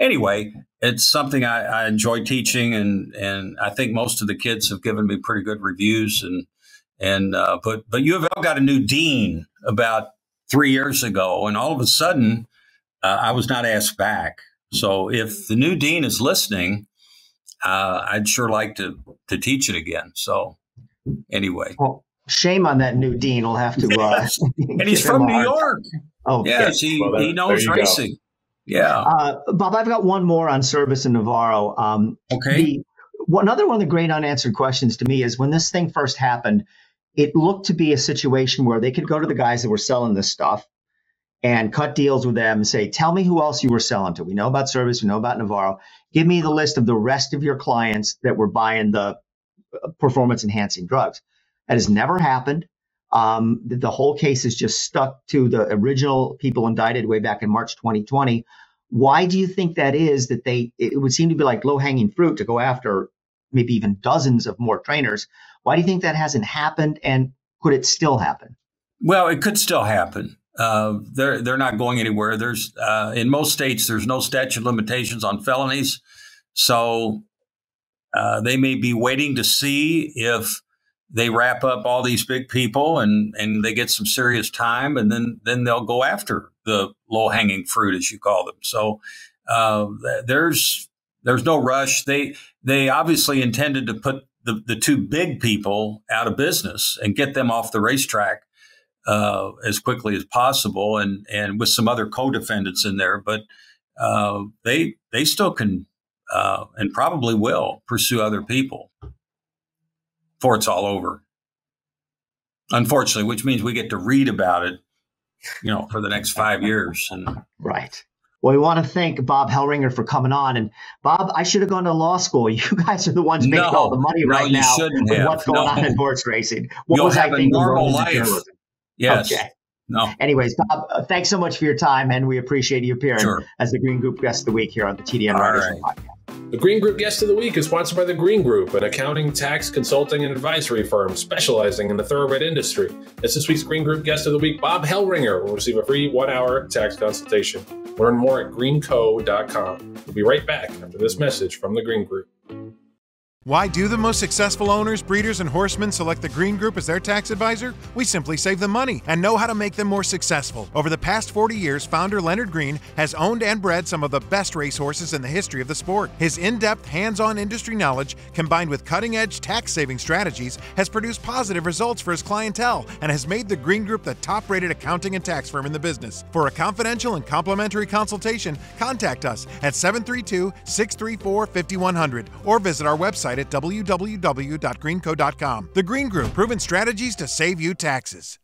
anyway, it's something I, I enjoy teaching, and and I think most of the kids have given me pretty good reviews. And and uh, but but U of L got a new dean about three years ago, and all of a sudden uh, I was not asked back. So if the new dean is listening, uh, I'd sure like to, to teach it again. So anyway. Well, shame on that new dean. We'll have to. Uh, and he's from New York. Oh, yes. He, well, that, he knows racing. Go. Yeah. Uh, Bob, I've got one more on Service and Navarro. Um, okay. The, another one of the great unanswered questions to me is when this thing first happened, it looked to be a situation where they could go to the guys that were selling this stuff and cut deals with them and say, tell me who else you were selling to. We know about Service. We know about Navarro. Give me the list of the rest of your clients that were buying the performance-enhancing drugs. That has never happened. Um, the whole case is just stuck to the original people indicted way back in March twenty twenty. Why do you think that is? That they, it would seem to be like low-hanging fruit to go after maybe even dozens of more trainers. Why do you think that hasn't happened, and could it still happen? Well, it could still happen. Uh, they're, they're not going anywhere. There's, uh, in most states, there's no statute of limitations on felonies. So, uh, they may be waiting to see if they wrap up all these big people and, and they get some serious time, and then, then they'll go after the low hanging fruit, as you call them. So, uh, there's, there's no rush. They, they obviously intended to put the, the two big people out of business and get them off the racetrack Uh, as quickly as possible, and and with some other co-defendants in there, but uh, they they still can uh, and probably will pursue other people before it's all over. Unfortunately, which means we get to read about it, you know, for the next five years. And right. Well, we want to thank Bob Hellringer for coming on. And Bob, I should have gone to law school. You guys are the ones making no, all the money no, right now. Shouldn't with have. What's going no. on in horse racing? What You'll was have I thinking? A normal life. Yes. Okay. No. Anyways, Bob, thanks so much for your time, and we appreciate you appearing sure. as the Green Group Guest of the Week here on the T D N Riders right. Podcast. The Green Group Guest of the Week is sponsored by The Green Group, an accounting, tax, consulting, and advisory firm specializing in the thoroughbred industry. As this week's Green Group Guest of the Week, Bob Hellringer will receive a free one-hour tax consultation. Learn more at green co dot com. We'll be right back after this message from The Green Group. Why do the most successful owners, breeders, and horsemen select the Green Group as their tax advisor? We simply save them money and know how to make them more successful. Over the past forty years, founder Leonard Green has owned and bred some of the best racehorses in the history of the sport. His in-depth, hands-on industry knowledge, combined with cutting-edge tax-saving strategies, has produced positive results for his clientele and has made the Green Group the top-rated accounting and tax firm in the business. For a confidential and complimentary consultation, contact us at seven three two, six three four, five one zero zero or visit our website at w w w dot green co dot com. The Green Group, proven strategies to save you taxes.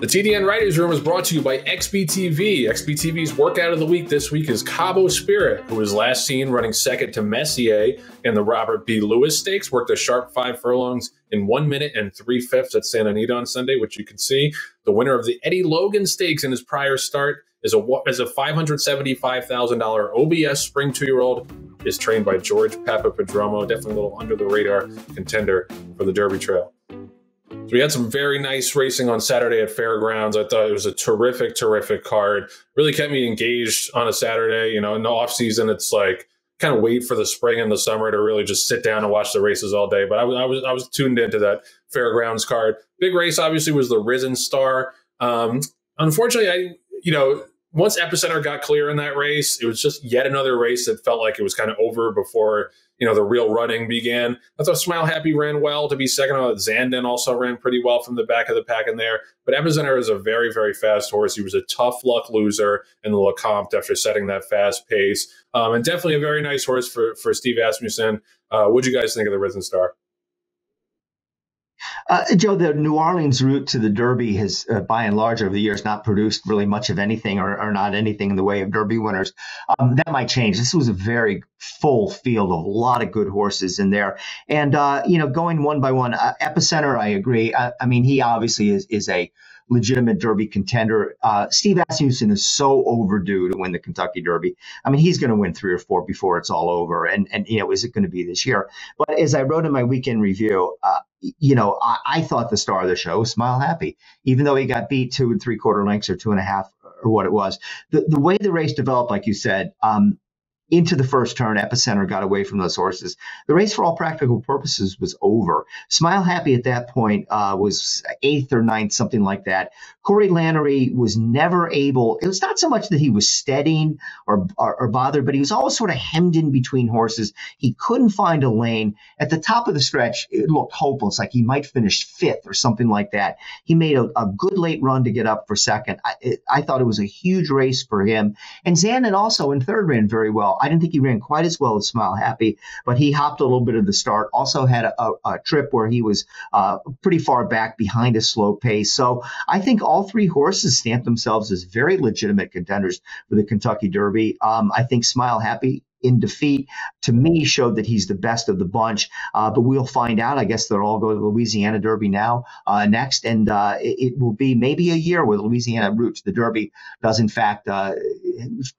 The T D N Writers Room is brought to you by X B T V. X B T V's workout of the week this week is Cabo Spirit, who was last seen running second to Messier in the Robert B. Lewis Stakes, worked a sharp five furlongs in one minute and three-fifths at Santa Anita on Sunday, which you can see. The winner of the Eddie Logan Stakes in his prior start is a, is a five hundred seventy-five thousand dollar O B S spring two-year-old, is trained by George Papa Padromo, definitely a little under-the-radar contender for the Derby Trail. So we had some very nice racing on Saturday at Fairgrounds. I thought it was a terrific, terrific card. Really kept me engaged on a Saturday. You know, in the off season, it's like kind of wait for the spring and the summer to really just sit down and watch the races all day. But I was, I was, I was tuned into that Fairgrounds card. Big race, obviously, was the Risen Star. Um, unfortunately, I, you know, once Epicenter got clear in that race, it was just yet another race that felt like it was kind of over before, you know, the real running began. I thought Smile Happy ran well to be second. Zanden also ran pretty well from the back of the pack in there. But Epicenter is a very, very fast horse. He was a tough luck loser in the LeCompte after setting that fast pace. Um, and definitely a very nice horse for, for Steve Asmussen. Uh, what do you guys think of the Risen Star? Uh, Joe, the New Orleans route to the Derby has, uh, by and large, over the years not produced really much of anything or, or not anything in the way of Derby winners. Um, that might change. This was a very full field, a lot of good horses in there. And, uh, you know, going one by one, uh, Epicenter, I agree. I, I mean, he obviously is, is a legitimate Derby contender. Uh, Steve Asmussen is so overdue to win the Kentucky Derby. I mean, he's going to win three or four before it's all over. And, and you know, is it going to be this year? But as I wrote in my weekend review, uh, you know, I, I thought the star of the show was Smile Happy, even though he got beat two and three quarter lengths or two and a half or what it was. The, the way the race developed, like you said, um, into the first turn, Epicenter got away from those horses. The race, for all practical purposes, was over. Smile Happy at that point uh, was eighth or ninth, something like that. Corey Lannery was never able. It was not so much that he was steadying or, or, or bothered, but he was always sort of hemmed in between horses. He couldn't find a lane. At the top of the stretch, it looked hopeless, like he might finish fifth or something like that. He made a, a good late run to get up for second. I, it, I thought it was a huge race for him. And Zanden also in third ran very well. I didn't think he ran quite as well as Smile Happy, but he hopped a little bit of the start. Also had a, a, a trip where he was uh, pretty far back behind a slow pace. So I think all three horses stamped themselves as very legitimate contenders for the Kentucky Derby. Um, I think Smile Happy in defeat, to me, showed that he's the best of the bunch. Uh, but we'll find out. I guess they'll all go to the Louisiana Derby now uh, next. And uh, it, it will be maybe a year where the Louisiana route to the Derby does, in fact, uh,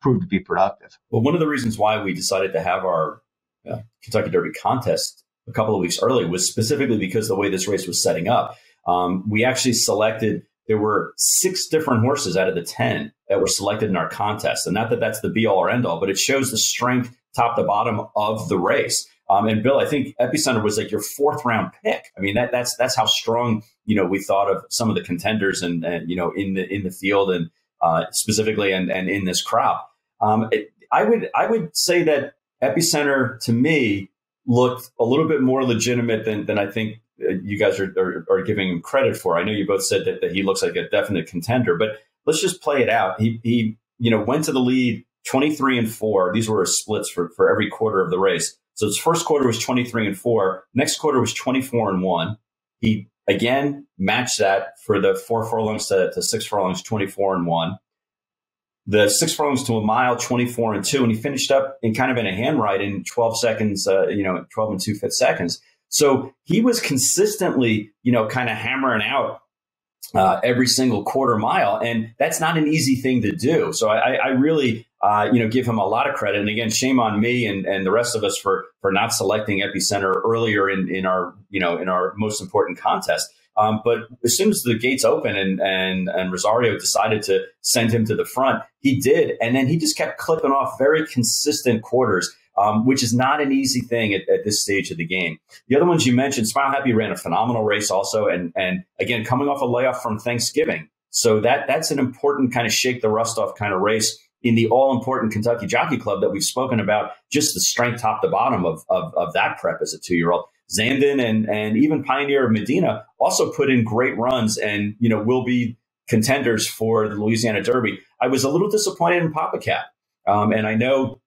prove to be productive. Well, one of the reasons why we decided to have our uh, Kentucky Derby contest a couple of weeks early was specifically because the way this race was setting up. Um, we actually selected, there were six different horses out of the ten that were selected in our contest. And not that that's the be-all or end-all, but it shows the strength top to bottom of the race. Um, and, Bill, I think Epicenter was like your fourth-round pick. I mean, that that's that's how strong, you know, we thought of some of the contenders and, and you know, in the in the field and uh, specifically and, and in this crop. Um, it, I would I would say that Epicenter, to me, looked a little bit more legitimate than, than I think you guys are, are, are giving him credit for. I know you both said that, that he looks like a definite contender, but let's just play it out. He, he you know, went to the lead twenty-three and four. These were splits for, for every quarter of the race. So his first quarter was twenty-three and four. Next quarter was twenty-four and one. He, again, matched that for the four furlongs to, to six furlongs, twenty-four and one. the six furlongs to a mile, twenty-four and two, and he finished up in kind of in a handride in twelve seconds, uh, you know, twelve and two fifth seconds. So he was consistently, you know, kind of hammering out uh, every single quarter mile. And that's not an easy thing to do. So I, I really, uh, you know, give him a lot of credit. And again, shame on me and, and the rest of us for, for not selecting Epicenter earlier in, in our, you know, in our most important contest. Um, but as soon as the gates opened and, and, and Rosario decided to send him to the front, he did. And then he just kept clipping off very consistent quarters, um, which is not an easy thing at, at this stage of the game. The other ones you mentioned, Smile Happy ran a phenomenal race also. And, and again, coming off a layoff from Thanksgiving. So that that's an important kind of shake the rust off kind of race in the all important Kentucky Jockey Club that we've spoken about, just the strength top to bottom of, of, of that prep as a two-year-old. Zandon and and even Pioneer of Medina also put in great runs and, you know, will be contenders for the Louisiana Derby. I was a little disappointed in Papa Cap. Um, and I know,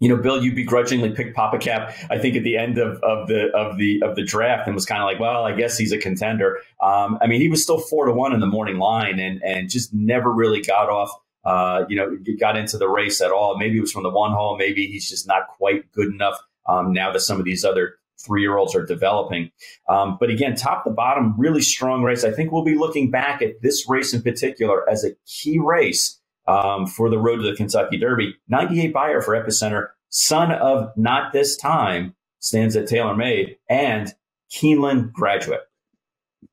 you know, Bill, you begrudgingly picked Papa Cap, I think, at the end of, of the of the of the draft and was kind of like, well, I guess he's a contender. Um, I mean, he was still four to one in the morning line and and just never really got off, uh, you know, got into the race at all. Maybe it was from the one hole. Maybe he's just not quite good enough um, now that some of these other three-year-olds are developing. Um, but again, top to bottom, really strong race. I think we'll be looking back at this race in particular as a key race um, for the road to the Kentucky Derby. ninety-eight buyer for Epicenter, son of Not This Time, stands at TaylorMade, and Keeneland graduate.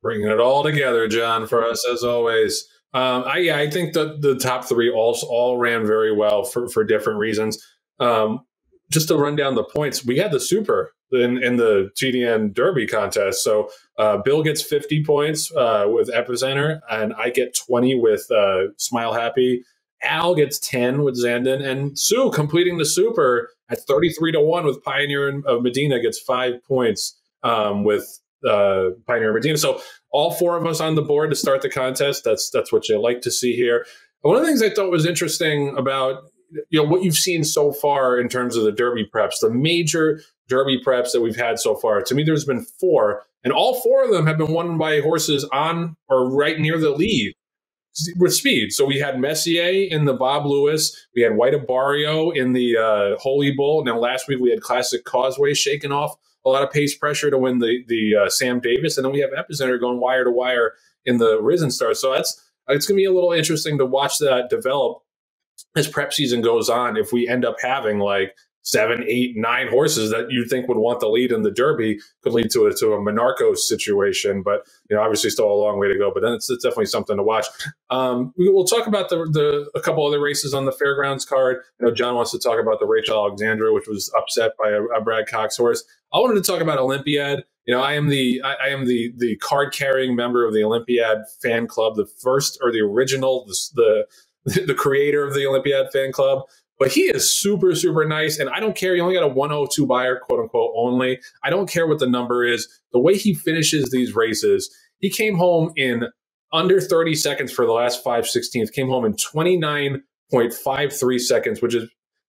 Bringing it all together, John, for us as always. Um, I, yeah, I think that the top three all, all ran very well for, for different reasons. Um, just to run down the points, we had the Super In, in the G D N Derby contest. So uh, Bill gets fifty points uh, with Epicenter, and I get twenty with uh, Smile Happy. Al gets ten with Zandon, and Sue completing the Super at thirty-three to one with Pioneer of Medina gets five points um, with uh, Pioneer of Medina. So all four of us on the board to start the contest. That's, that's what you like to see here. One of the things I thought was interesting about, you know, what you've seen so far in terms of the Derby preps, the major Derby preps that we've had so far. To me, there's been four, and all four of them have been won by horses on or right near the lead with speed. So we had Messier in the Bob Lewis. We had White Barrio in the uh, Holy Bull. Now, last week, we had Classic Causeway shaking off a lot of pace pressure to win the, the uh, Sam Davis. And then we have Epicenter going wire to wire in the Risen Star. So that's it's going to be a little interesting to watch that develop as prep season goes on, if we end up having like seven, eight, nine horses that you think would want the lead in the Derby, could lead to a, to a Monarcho situation. But, you know, obviously still a long way to go. But then it's, it's definitely something to watch. Um, we, we'll talk about the, the a couple other races on the Fairgrounds card. You know, John wants to talk about the Rachel Alexandra, which was upset by a, a Brad Cox horse. I wanted to talk about Olympiad. You know, I am the I, I am the the card carrying member of the Olympiad fan club, the first or the original, the, the the creator of the Olympiad fan club, but he is super, super nice. And I don't care. He only got a one oh two buyer, quote unquote, only. I don't care what the number is. The way he finishes these races, he came home in under thirty seconds for the last five sixteenths, came home in twenty-nine point five three seconds, which is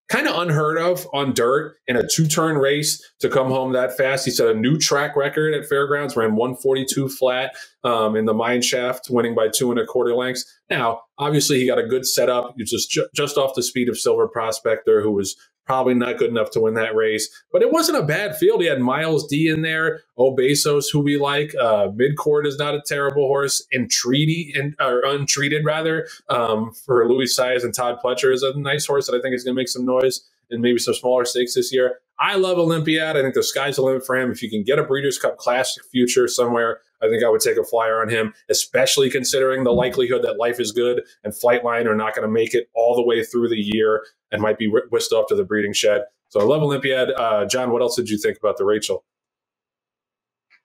kind of unheard of on dirt in a two turn race to come home that fast. He set a new track record at Fairgrounds, ran one forty-two flat um, in the mine shaft, winning by two and a quarter lengths. Now, obviously, he got a good setup. He was just, ju just off the speed of Silver Prospector, who was probably not good enough to win that race. But it wasn't a bad field. He had Miles D in there, Obesos, who we like. Uh, Midcourt is not a terrible horse. Entreaty, and, or Untreated, rather, um, for Louis Saez and Todd Pletcher is a nice horse that I think is going to make some noise and maybe some smaller stakes this year. I love Olympiad. I think the sky's the limit for him. If you can get a Breeders' Cup Classic future somewhere, I think I would take a flyer on him, especially considering the likelihood that Life is Good and Flightline are not going to make it all the way through the year and might be whisked off to the breeding shed. So I love Olympiad. Uh, John, what else did you think about the Rachel?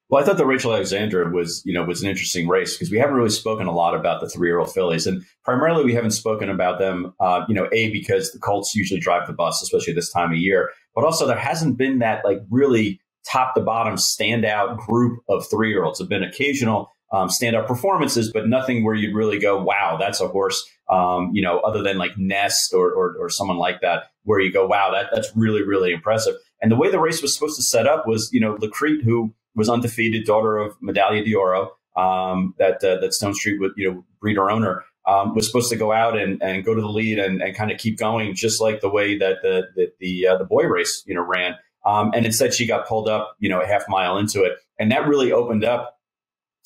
Well, I thought the Rachel Alexandra was, you know, was an interesting race because we haven't really spoken a lot about the three-year-old fillies, and primarily we haven't spoken about them, uh, you know, a because the colts usually drive the bus, especially this time of year, but also there hasn't been that like really top to bottom standout group of three-year-olds. Have been occasional um, standout performances, but nothing where you'd really go, wow, that's a horse, um, you know, other than like Nest or, or or someone like that, where you go, wow, that that's really really impressive. And the way the race was supposed to set up was, you know, Lecrete, who was undefeated, daughter of Medaglia d'Oro, um, that uh, that Stone Street, with, you know, breeder owner, um, was supposed to go out and, and go to the lead and, and kind of keep going, just like the way that the that the uh, the boy race, you know, ran. Um, and instead, she got pulled up, you know, a half mile into it, and that really opened up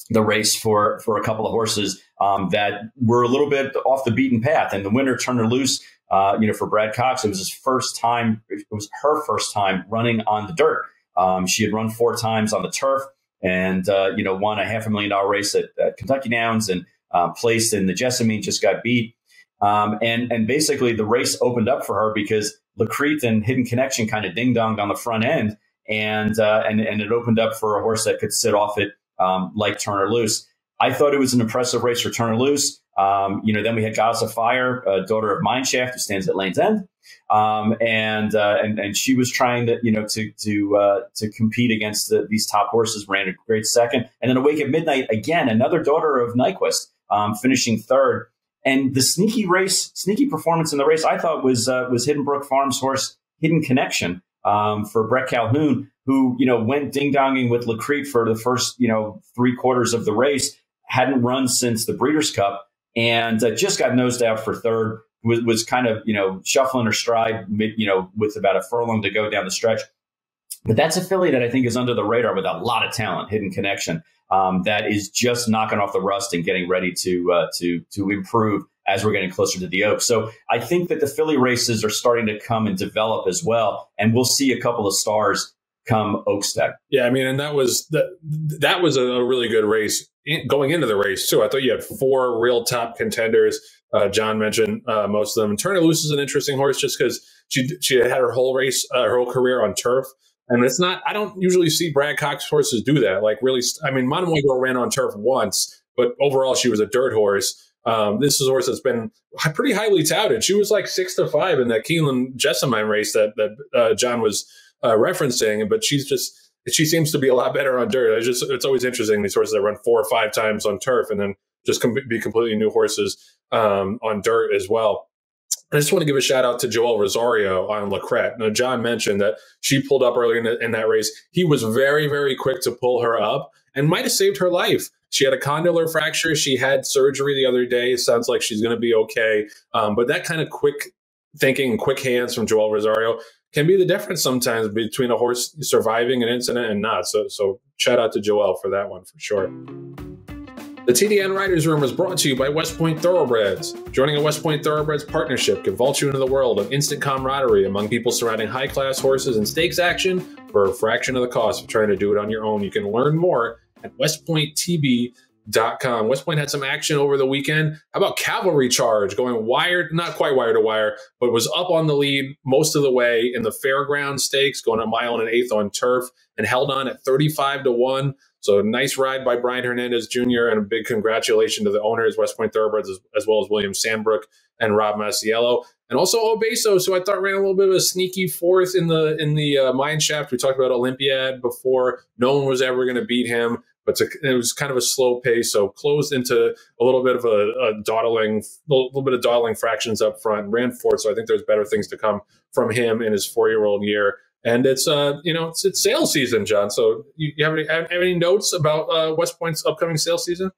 the race for for a couple of horses um, that were a little bit off the beaten path. And the winner, Turn Her Loose, uh, you know, for Brad Cox, it was his first time. It was her first time running on the dirt. Um, she had run four times on the turf, and uh, you know, won a half a million dollar race at, at Kentucky Downs, and uh, placed in the Jessamine. Just got beat, um, and and basically the race opened up for her because Lacrete and Hidden Connection kind of ding donged on the front end, and uh, and and it opened up for a horse that could sit off it. Um, like Turn Her Loose. I thought it was an impressive race for Turn Her Loose. Um, you know, then we had Goddess of Fire, uh, daughter of Mineshaft, who stands at Land's End, um, and, uh, and and she was trying to you know to to uh, to compete against the, these top horses. Ran a great second, and then Awake at Midnight again, another daughter of Nyquist, um, finishing third. And the sneaky race, sneaky performance in the race, I thought was uh, was Hidden Brook Farms' horse Hidden Connection, um, for Brett Calhoun, who, you know, went ding-donging with Lacrete for the first, you know, three quarters of the race, hadn't run since the Breeders' Cup, and uh, just got nosed out for third, was, was kind of, you know, shuffling her stride, you know, with about a furlong to go down the stretch. But that's a filly that I think is under the radar with a lot of talent, Hidden Connection, um, that is just knocking off the rust and getting ready to uh, to to improve as we're getting closer to the Oaks. So I think that the filly races are starting to come and develop as well, and we'll see a couple of stars come Oakstead. Yeah, I mean, and that was that, that was a really good race in, going into the race, too. I thought you had four real top contenders. Uh, John mentioned uh, most of them. And Turn Her Loose is an interesting horse just because she she had her whole race, uh, her whole career on turf. And it's not, I don't usually see Brad Cox horses do that. Like, really, I mean, Montemayor ran on turf once, but overall she was a dirt horse. Um, this is a horse that's been pretty highly touted. She was like six to five in that Keeneland Jessamine race that, that uh, John was Uh, referencing, but she's just she seems to be a lot better on dirt. It's just it's always interesting, these horses that run four or five times on turf and then just com- be completely new horses um, on dirt as well. I just want to give a shout out to Joel Rosario on Lacrete. Now, John mentioned that she pulled up earlier in, the, in that race. He was very, very quick to pull her up and might have saved her life. She had a condylar fracture. She had surgery the other day. It sounds like she's going to be okay. Um, but that kind of quick thinking, quick hands from Joel Rosario can be the difference sometimes between a horse surviving an incident and not. So so shout out to Joel for that one for sure. The T D N Riders Room is brought to you by West Point Thoroughbreds. Joining a West Point Thoroughbreds partnership can vault you into the world of instant camaraderie among people surrounding high-class horses and stakes action for a fraction of the cost of trying to do it on your own. You can learn more at west point t b dot com. West Point had some action over the weekend. How about Cavalry Charge going wired, not quite wire to wire, but was up on the lead most of the way in the Fairground Stakes, going a mile and an eighth on turf and held on at thirty-five to one. So nice ride by Brian Hernandez Junior and a big congratulations to the owners, West Point Thoroughbreds, as, as well as William Sandbrook and Rob Masiello. And also Obeso, who I thought ran a little bit of a sneaky fourth in the in the uh, Mineshaft. We talked about Olympiad before. No one was ever going to beat him. But to, it was kind of a slow pace, so closed into a little bit of a, a dawdling, a little bit of dawdling fractions up front. Ran fourth, so I think there's better things to come from him in his four-year-old year. And it's uh, you know, it's, it's sale season, John. So you, you have any have any notes about uh, West Point's upcoming sale season?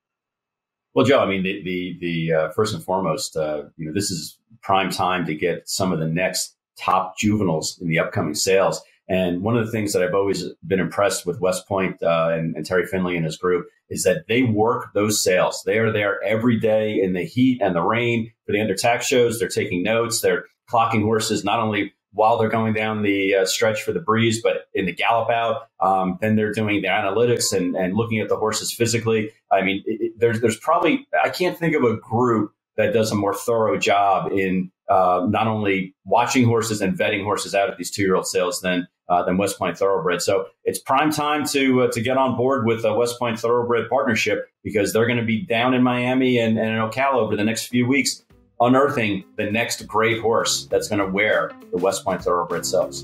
Well, Joe, I mean, the the, the uh, first and foremost, uh, you know, this is prime time to get some of the next top juveniles in the upcoming sales. And one of the things that I've always been impressed with West Point uh, and, and Terry Finley and his group is that they work those sales. They are there every day in the heat and the rain for the under tack shows. They're taking notes. They're clocking horses, not only while they're going down the uh, stretch for the breeze, but in the gallop out. Um, then they're doing the analytics and, and looking at the horses physically. I mean, it, it, there's there's probably I can't think of a group that does a more thorough job in uh, not only watching horses and vetting horses out at these two-year-old sales than uh, than West Point Thoroughbred. So it's prime time to uh, to get on board with the West Point Thoroughbred partnership, because they're going to be down in Miami and, and in Ocala over the next few weeks, unearthing the next great horse that's going to wear the West Point Thoroughbred sells.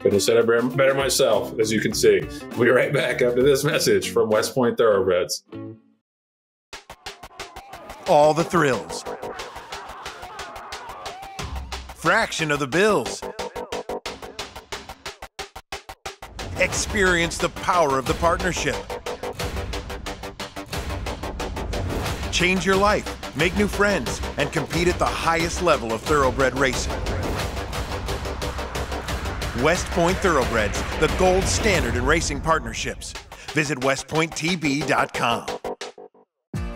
Couldn't have said it better myself, as you can see. We'll be right back after this message from West Point Thoroughbreds. All the thrills, fraction of the bills. Experience the power of the partnership. Change your life. make new friends, and compete at the highest level of thoroughbred racing. West Point Thoroughbreds, the gold standard in racing partnerships. Visit west point t b dot com.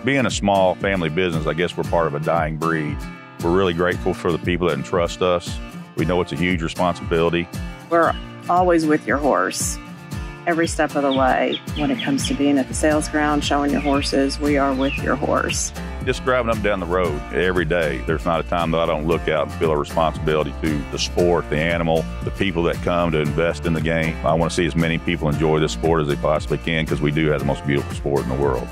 Being a small family business, I guess we're part of a dying breed. We're really grateful for the people that entrust us. We know it's a huge responsibility. We're always with your horse, every step of the way. When it comes to being at the sales ground, showing your horses, we are with your horse. Just driving up and down the road every day, there's not a time that I don't look out and feel a responsibility to the sport, the animal, the people that come to invest in the game. I want to see as many people enjoy this sport as they possibly can, because we do have the most beautiful sport in the world.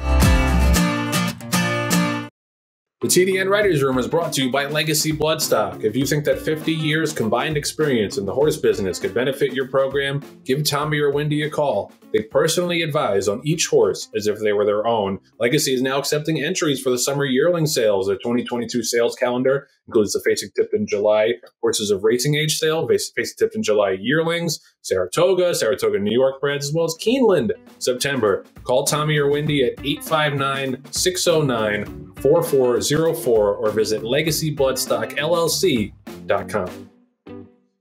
The T D N Writers Room is brought to you by Legacy Bloodstock. If you think that fifty years combined experience in the horse business could benefit your program, give Tommy or Wendy a call. They personally advise on each horse as if they were their own. Legacy is now accepting entries for the summer yearling sales. Their twenty twenty-two sales calendar includes the Facing Tipton July Horses of Racing Age sale, Facing Tipton July Yearlings, Saratoga, Saratoga New York Breds, as well as Keeneland, September. Call Tommy or Wendy at eight five nine, six oh nine, four four zero four or visit legacy bloodstock l l c dot com.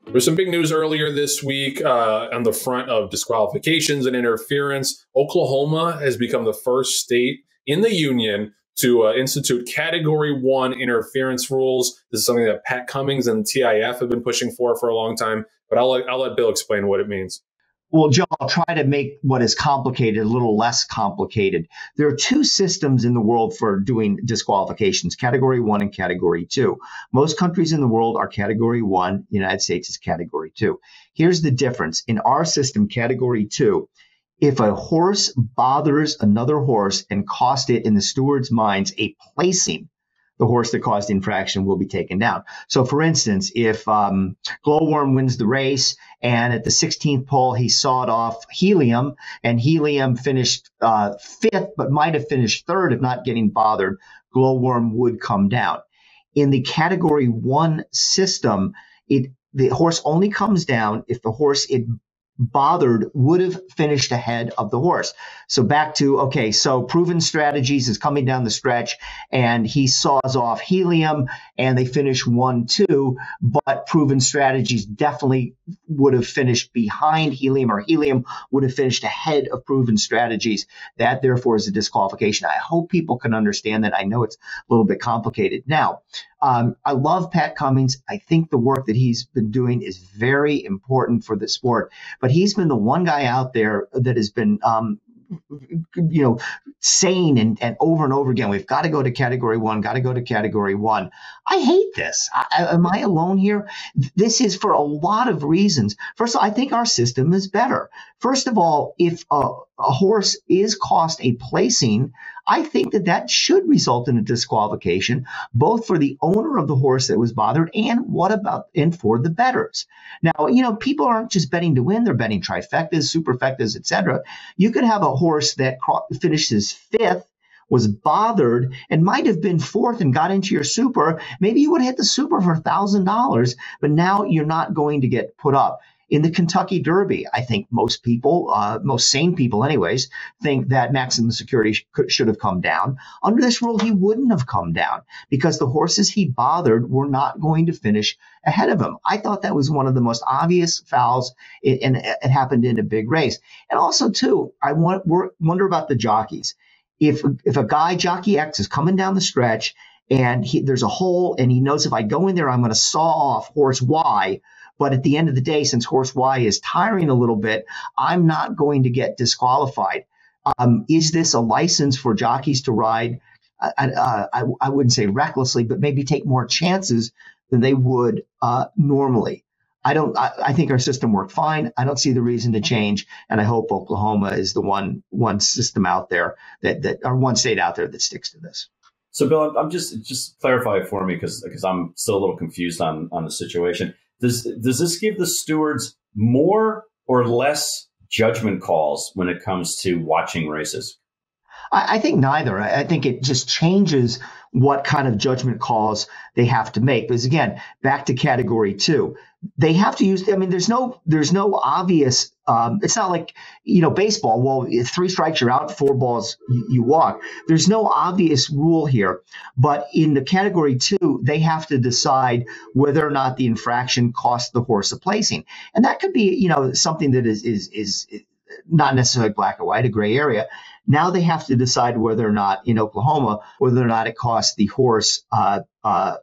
There's some big news earlier this week uh, on the front of disqualifications and interference. Oklahoma has become the first state in the union to uh, institute Category one interference rules. This is something that Pat Cummings and the T I F have been pushing for for a long time, but I'll let, I'll let Bill explain what it means. Well, Joe, I'll try to make what is complicated a little less complicated. There are two systems in the world for doing disqualifications, Category one and Category two. Most countries in the world are Category one. The United States is Category two. Here's the difference. In our system, Category two, if a horse bothers another horse and costs it, in the steward's minds, a placing, the horse that caused infraction will be taken down. So, for instance, if um, Glowworm wins the race and at the sixteenth pole he sawed off Helium, and Helium finished uh, fifth but might have finished third if not getting bothered, Glowworm would come down. In the Category one system, it the horse only comes down if the horse it bothered would have finished ahead of the horse. So back to, okay, so Proven Strategies is coming down the stretch and he saws off Helium and they finish one two, but Proven Strategies definitely would have finished behind Helium, or Helium would have finished ahead of Proven Strategies. That therefore is a disqualification. I hope people can understand that. I know it's a little bit complicated. Now, Um, I love Pat Cummings. I think the work that he's been doing is very important for the sport, but he's been the one guy out there that has been, um, you know, saying and, and over and over again, we've got to go to Category one, got to go to Category one. I hate this. I, am I alone here? This is for a lot of reasons. First of all, I think our system is better. First of all, if a, a horse is cost a placing, I think that that should result in a disqualification, both for the owner of the horse that was bothered and what about and for the bettors. Now, you know, people aren't just betting to win. They're betting trifectas, superfectas, et cetera. You could have a horse that finishes fifth, was bothered, and might have been fourth and got into your super. Maybe you would have hit the super for one thousand dollars, but now you're not going to get put up. In the Kentucky Derby, I think most people, uh, most sane people anyways, think that Maximum Security sh should have come down. Under this rule, he wouldn't have come down because the horses he bothered were not going to finish ahead of him. I thought that was one of the most obvious fouls, and it, it happened in a big race. And also, too, I want, wonder about the jockeys. If, if a guy, Jockey X, is coming down the stretch and he, there's a hole and he knows if I go in there, I'm going to saw off horse Y, but at the end of the day, since horse Y is tiring a little bit, I'm not going to get disqualified. Um, is this a license for jockeys to ride? I, I, I wouldn't say recklessly, but maybe take more chances than they would uh, normally. I don't. I, I think our system worked fine. I don't see the reason to change, and I hope Oklahoma is the one one system out there that that or one state out there that sticks to this. So, Bill, I'm just just clarify it for me because because I'm still a little confused on on the situation. Does, does this give the stewards more or less judgment calls when it comes to watching races? I, I think neither. I, I think it just changes what kind of judgment calls they have to make. Because again, back to category two, they have to use, I mean, there's no, there's no obvious, um, it's not like, you know, baseball, well, if three strikes, you're out, four balls, you, you walk. There's no obvious rule here, but in the category two, they have to decide whether or not the infraction cost the horse a placing. And that could be, you know, something that is, is, is, is not necessarily black or white, a gray area. Now they have to decide whether or not in Oklahoma, whether or not it cost the horse uh, uh,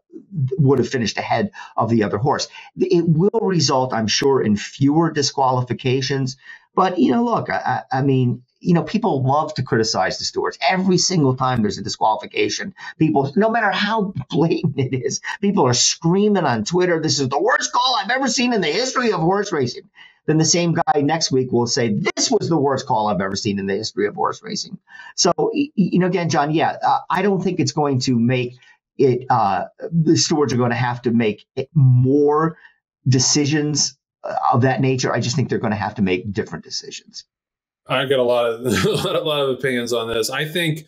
would have finished ahead of the other horse. It will result, I'm sure, in fewer disqualifications. But, you know, look, I, I mean, you know, people love to criticize the stewards. Every single time there's a disqualification, people, no matter how blatant it is, people are screaming on Twitter, this is the worst call I've ever seen in the history of horse racing. Then the same guy next week will say, this was the worst call I've ever seen in the history of horse racing. So, you know, again, John, yeah, uh, I don't think it's going to make it, uh, the stewards are going to have to make it more decisions of that nature. I just think they're going to have to make different decisions. I've got a lot of, a lot of, a lot of opinions on this. I think,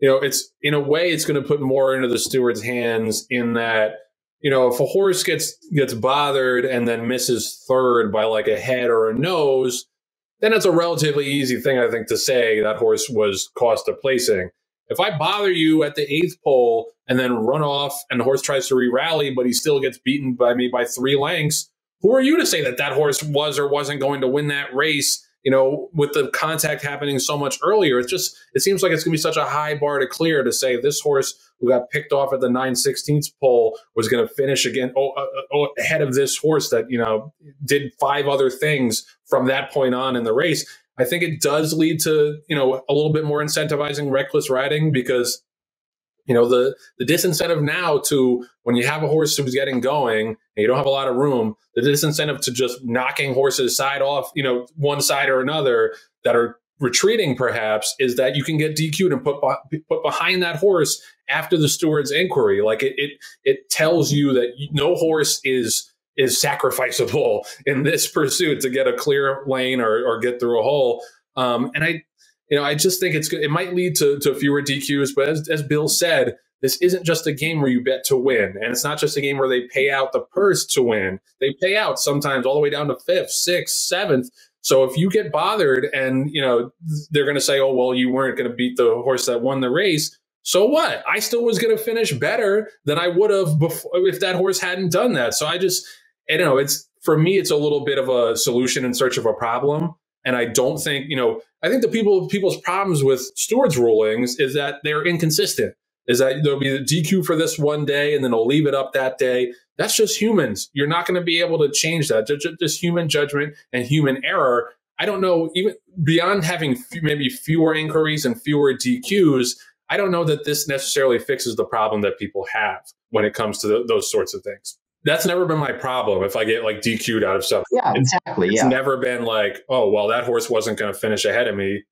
you know, it's, in a way, it's going to put more into the stewards' hands in that, you know, if a horse gets gets bothered and then misses third by like a head or a nose, then it's a relatively easy thing, I think, to say that horse was cost a placing. If I bother you at the eighth pole and then run off and the horse tries to re-rally, but he still gets beaten by me by three lengths, who are you to say that that horse was or wasn't going to win that race, you know, with the contact happening so much earlier? It's just, it seems like it's going to be such a high bar to clear to say this horse who got picked off at the nine sixteenths pole was going to finish again oh, oh, ahead of this horse that, you know, did five other things from that point on in the race. I think it does lead to, you know, a little bit more incentivizing reckless riding because, you know, the, the disincentive now to when you have a horse who's getting going and you don't have a lot of room, the disincentive to just knocking horses side off, you know, one side or another that are retreating perhaps is that you can get D Q'd and put, put behind that horse after the steward's inquiry. Like it, it, it tells you that no horse is, is sacrificeable in this pursuit to get a clear lane or, or get through a hole. Um, and I, You know, I just think it's it might lead to, to fewer D Qs. But as, as Bill said, this isn't just a game where you bet to win. And it's not just a game where they pay out the purse to win. They pay out sometimes all the way down to fifth, sixth, seventh. So if you get bothered and, you know, they're going to say, oh, well, you weren't going to beat the horse that won the race. So what? I still was going to finish better than I would have before if that horse hadn't done that. So I just, I don't know, it's for me, it's a little bit of a solution in search of a problem. And I don't think, you know, I think the people people's problems with stewards' rulings is that they're inconsistent, is that there'll be the D Q for this one day and then they'll leave it up that day. That's just humans. You're not going to be able to change that. Just human judgment and human error. I don't know, even beyond having few, maybe fewer inquiries and fewer D Qs, I don't know that this necessarily fixes the problem that people have when it comes to the, those sorts of things. That's never been my problem if I get like D Q'd out of stuff. Yeah, it's, exactly. It's yeah. never been like, oh, well, that horse wasn't going to finish ahead of me.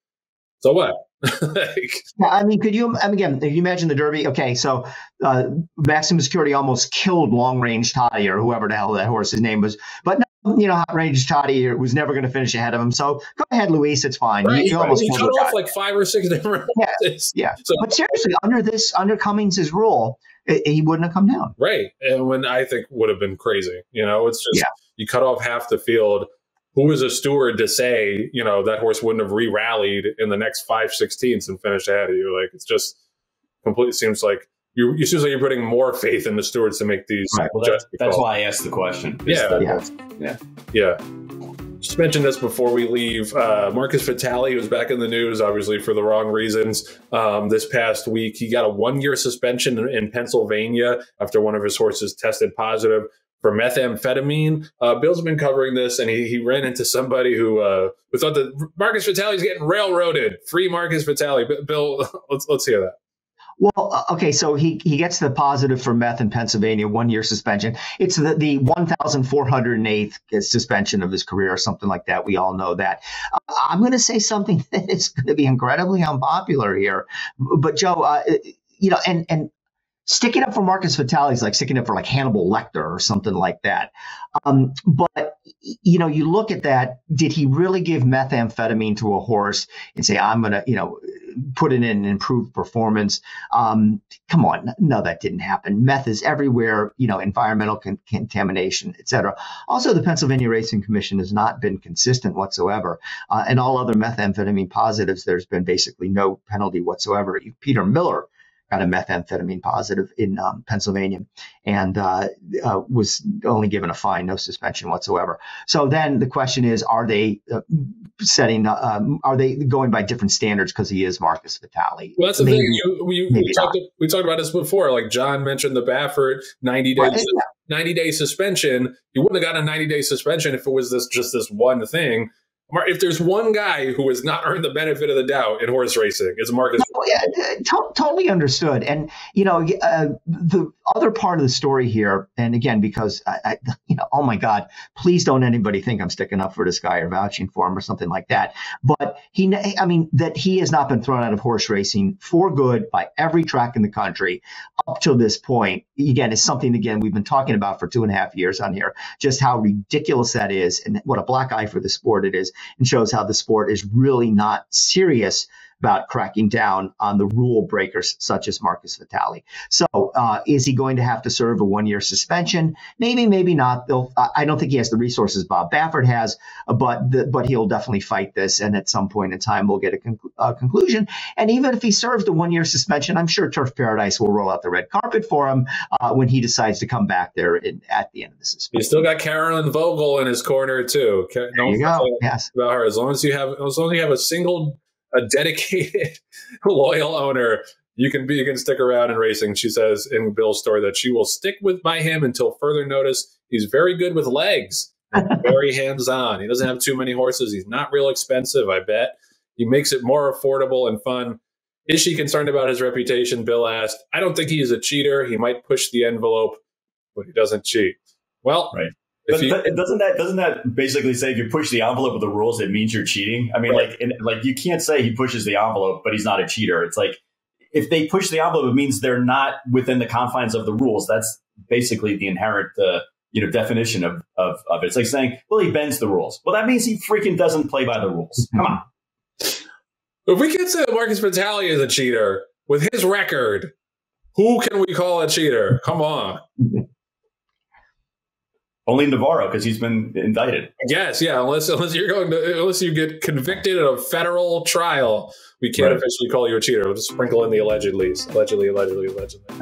So what? like, yeah, I mean, could you, I mean, again, if you imagine the Derby, okay, so uh, maximum security almost killed Long Range Toddy or whoever the hell that horse's name was. But, no, you know, Hot Range Toddy was never going to finish ahead of him. So go ahead, Luis, it's fine. Right, you, you right. almost cut off like five or six different yeah, horses. Yeah, so, but seriously, under this, under Cummings' rule, he wouldn't have come down. Right. And when I think would have been crazy, you know, it's just yeah. you cut off half the field. Who is a steward to say, you know, that horse wouldn't have re-rallied in the next five sixteenths and finished ahead of you? Like, it's just completely seems like you, it seems like you're putting more faith in the stewards to make these. Right. Well, that's, that's why I asked the question. Yeah. Yeah. Yeah. Yeah. Just mentioned this before we leave. Uh, Marcus Vitale was back in the news, obviously, for the wrong reasons. Um, this past week, he got a one-year suspension in, in Pennsylvania after one of his horses tested positive for methamphetamine. Uh, Bill's been covering this, and he, he ran into somebody who, uh, who thought that Marcus Vitale's getting railroaded. Free Marcus Vitale. Bill, let's, let's hear that. Well, okay, so he, he gets the positive for meth in Pennsylvania, one-year suspension. It's the, the one thousand four hundred eighth suspension of his career or something like that. We all know that. Uh, I'm going to say something that is going to be incredibly unpopular here. But, Joe, uh, you know, and, and sticking up for Marcus Vitale is like sticking up for like Hannibal Lecter or something like that. Um, but, you know, you look at that. Did he really give methamphetamine to a horse and say, I'm going to, you know, put in an improved performance? Um, come on. No, that didn't happen. Meth is everywhere, you know, environmental con contamination, et cetera. Also, the Pennsylvania Racing Commission has not been consistent whatsoever. Uh, and all other methamphetamine positives, there's been basically no penalty whatsoever. Peter Miller got a methamphetamine positive in um, Pennsylvania and uh, uh, was only given a fine, no suspension whatsoever. So then the question is, are they uh, setting, uh, are they going by different standards because he is Marcus Vitale? Well, that's the maybe, thing. You, we, we, talked, we talked about this before. Like John mentioned the Baffert ninety days. Right, yeah. ninety day suspension. You wouldn't have got a ninety day suspension if it was this just this one thing. If there's one guy who has not earned the benefit of the doubt in horse racing, it's Marcus. No, yeah, totally understood. And, you know, uh, the other part of the story here, and again, because, I, I, you know, oh, my God, please don't anybody think I'm sticking up for this guy or vouching for him or something like that. But he I mean, that he has not been thrown out of horse racing for good by every track in the country up till this point. Again, it's something, again, we've been talking about for two and a half years on here, just how ridiculous that is and what a black eye for the sport it is. And shows how the sport is really not serious about cracking down on the rule breakers such as Marcus Vitale. So uh, is he going to have to serve a one-year suspension? Maybe, maybe not. They'll, I don't think he has the resources Bob Baffert has, but the, but he'll definitely fight this. And at some point in time, we'll get a, conc a conclusion. And even if he serves the one-year suspension, I'm sure Turf Paradise will roll out the red carpet for him uh, when he decides to come back there in, at the end of the suspension. You still got Carolyn Vogel in his corner too. Don't there you go. Yes. About her. As long as you have, as long as you have a single. A dedicated, loyal owner, you can be, you can stick around in racing. She says in Bill's story that she will stick with by him until further notice. He's very good with legs, and very hands-on. He doesn't have too many horses. He's not real expensive, I bet. He makes it more affordable and fun. Is she concerned about his reputation? Bill asked. I don't think he is a cheater. He might push the envelope, but he doesn't cheat. Well, right. But you, th doesn't that doesn't that basically say if you push the envelope of the rules, it means you're cheating? I mean, right. like in, like you can't say he pushes the envelope, but he's not a cheater. It's like if they push the envelope, it means they're not within the confines of the rules. That's basically the inherent uh, you know definition of, of of it. It's like saying, well, he bends the rules. Well, that means he freaking doesn't play by the rules. Come on. If we can't say that Marcus Vitale is a cheater with his record, who can we call a cheater? Come on. Only Navarro, because he's been indicted. Yes, yeah. Unless unless you're going to unless you get convicted in a federal trial, we can't right. officially call you a cheater. We'll just sprinkle in the allegedly, allegedly, allegedly, allegedly.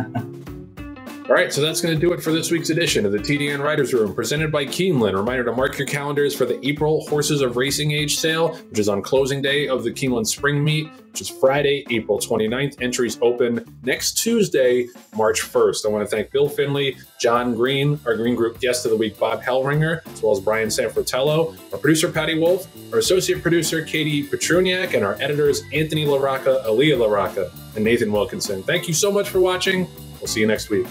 All right, so that's going to do it for this week's edition of the T D N Writers Room, presented by Keeneland. Reminder to mark your calendars for the April Horses of Racing Age sale, which is on closing day of the Keeneland Spring Meet, which is Friday, April twenty-ninth. Entries open next Tuesday, March first. I want to thank Bill Finley, John Green, our Green Group guest of the week, Bob Hellringer, as well as Brian Sanfratello, our producer, Patty Wolf, our associate producer, Katie Petruniak, and our editors, Anthony LaRocca, Aaliyah LaRocca, and Nathan Wilkinson. Thank you so much for watching. We'll see you next week.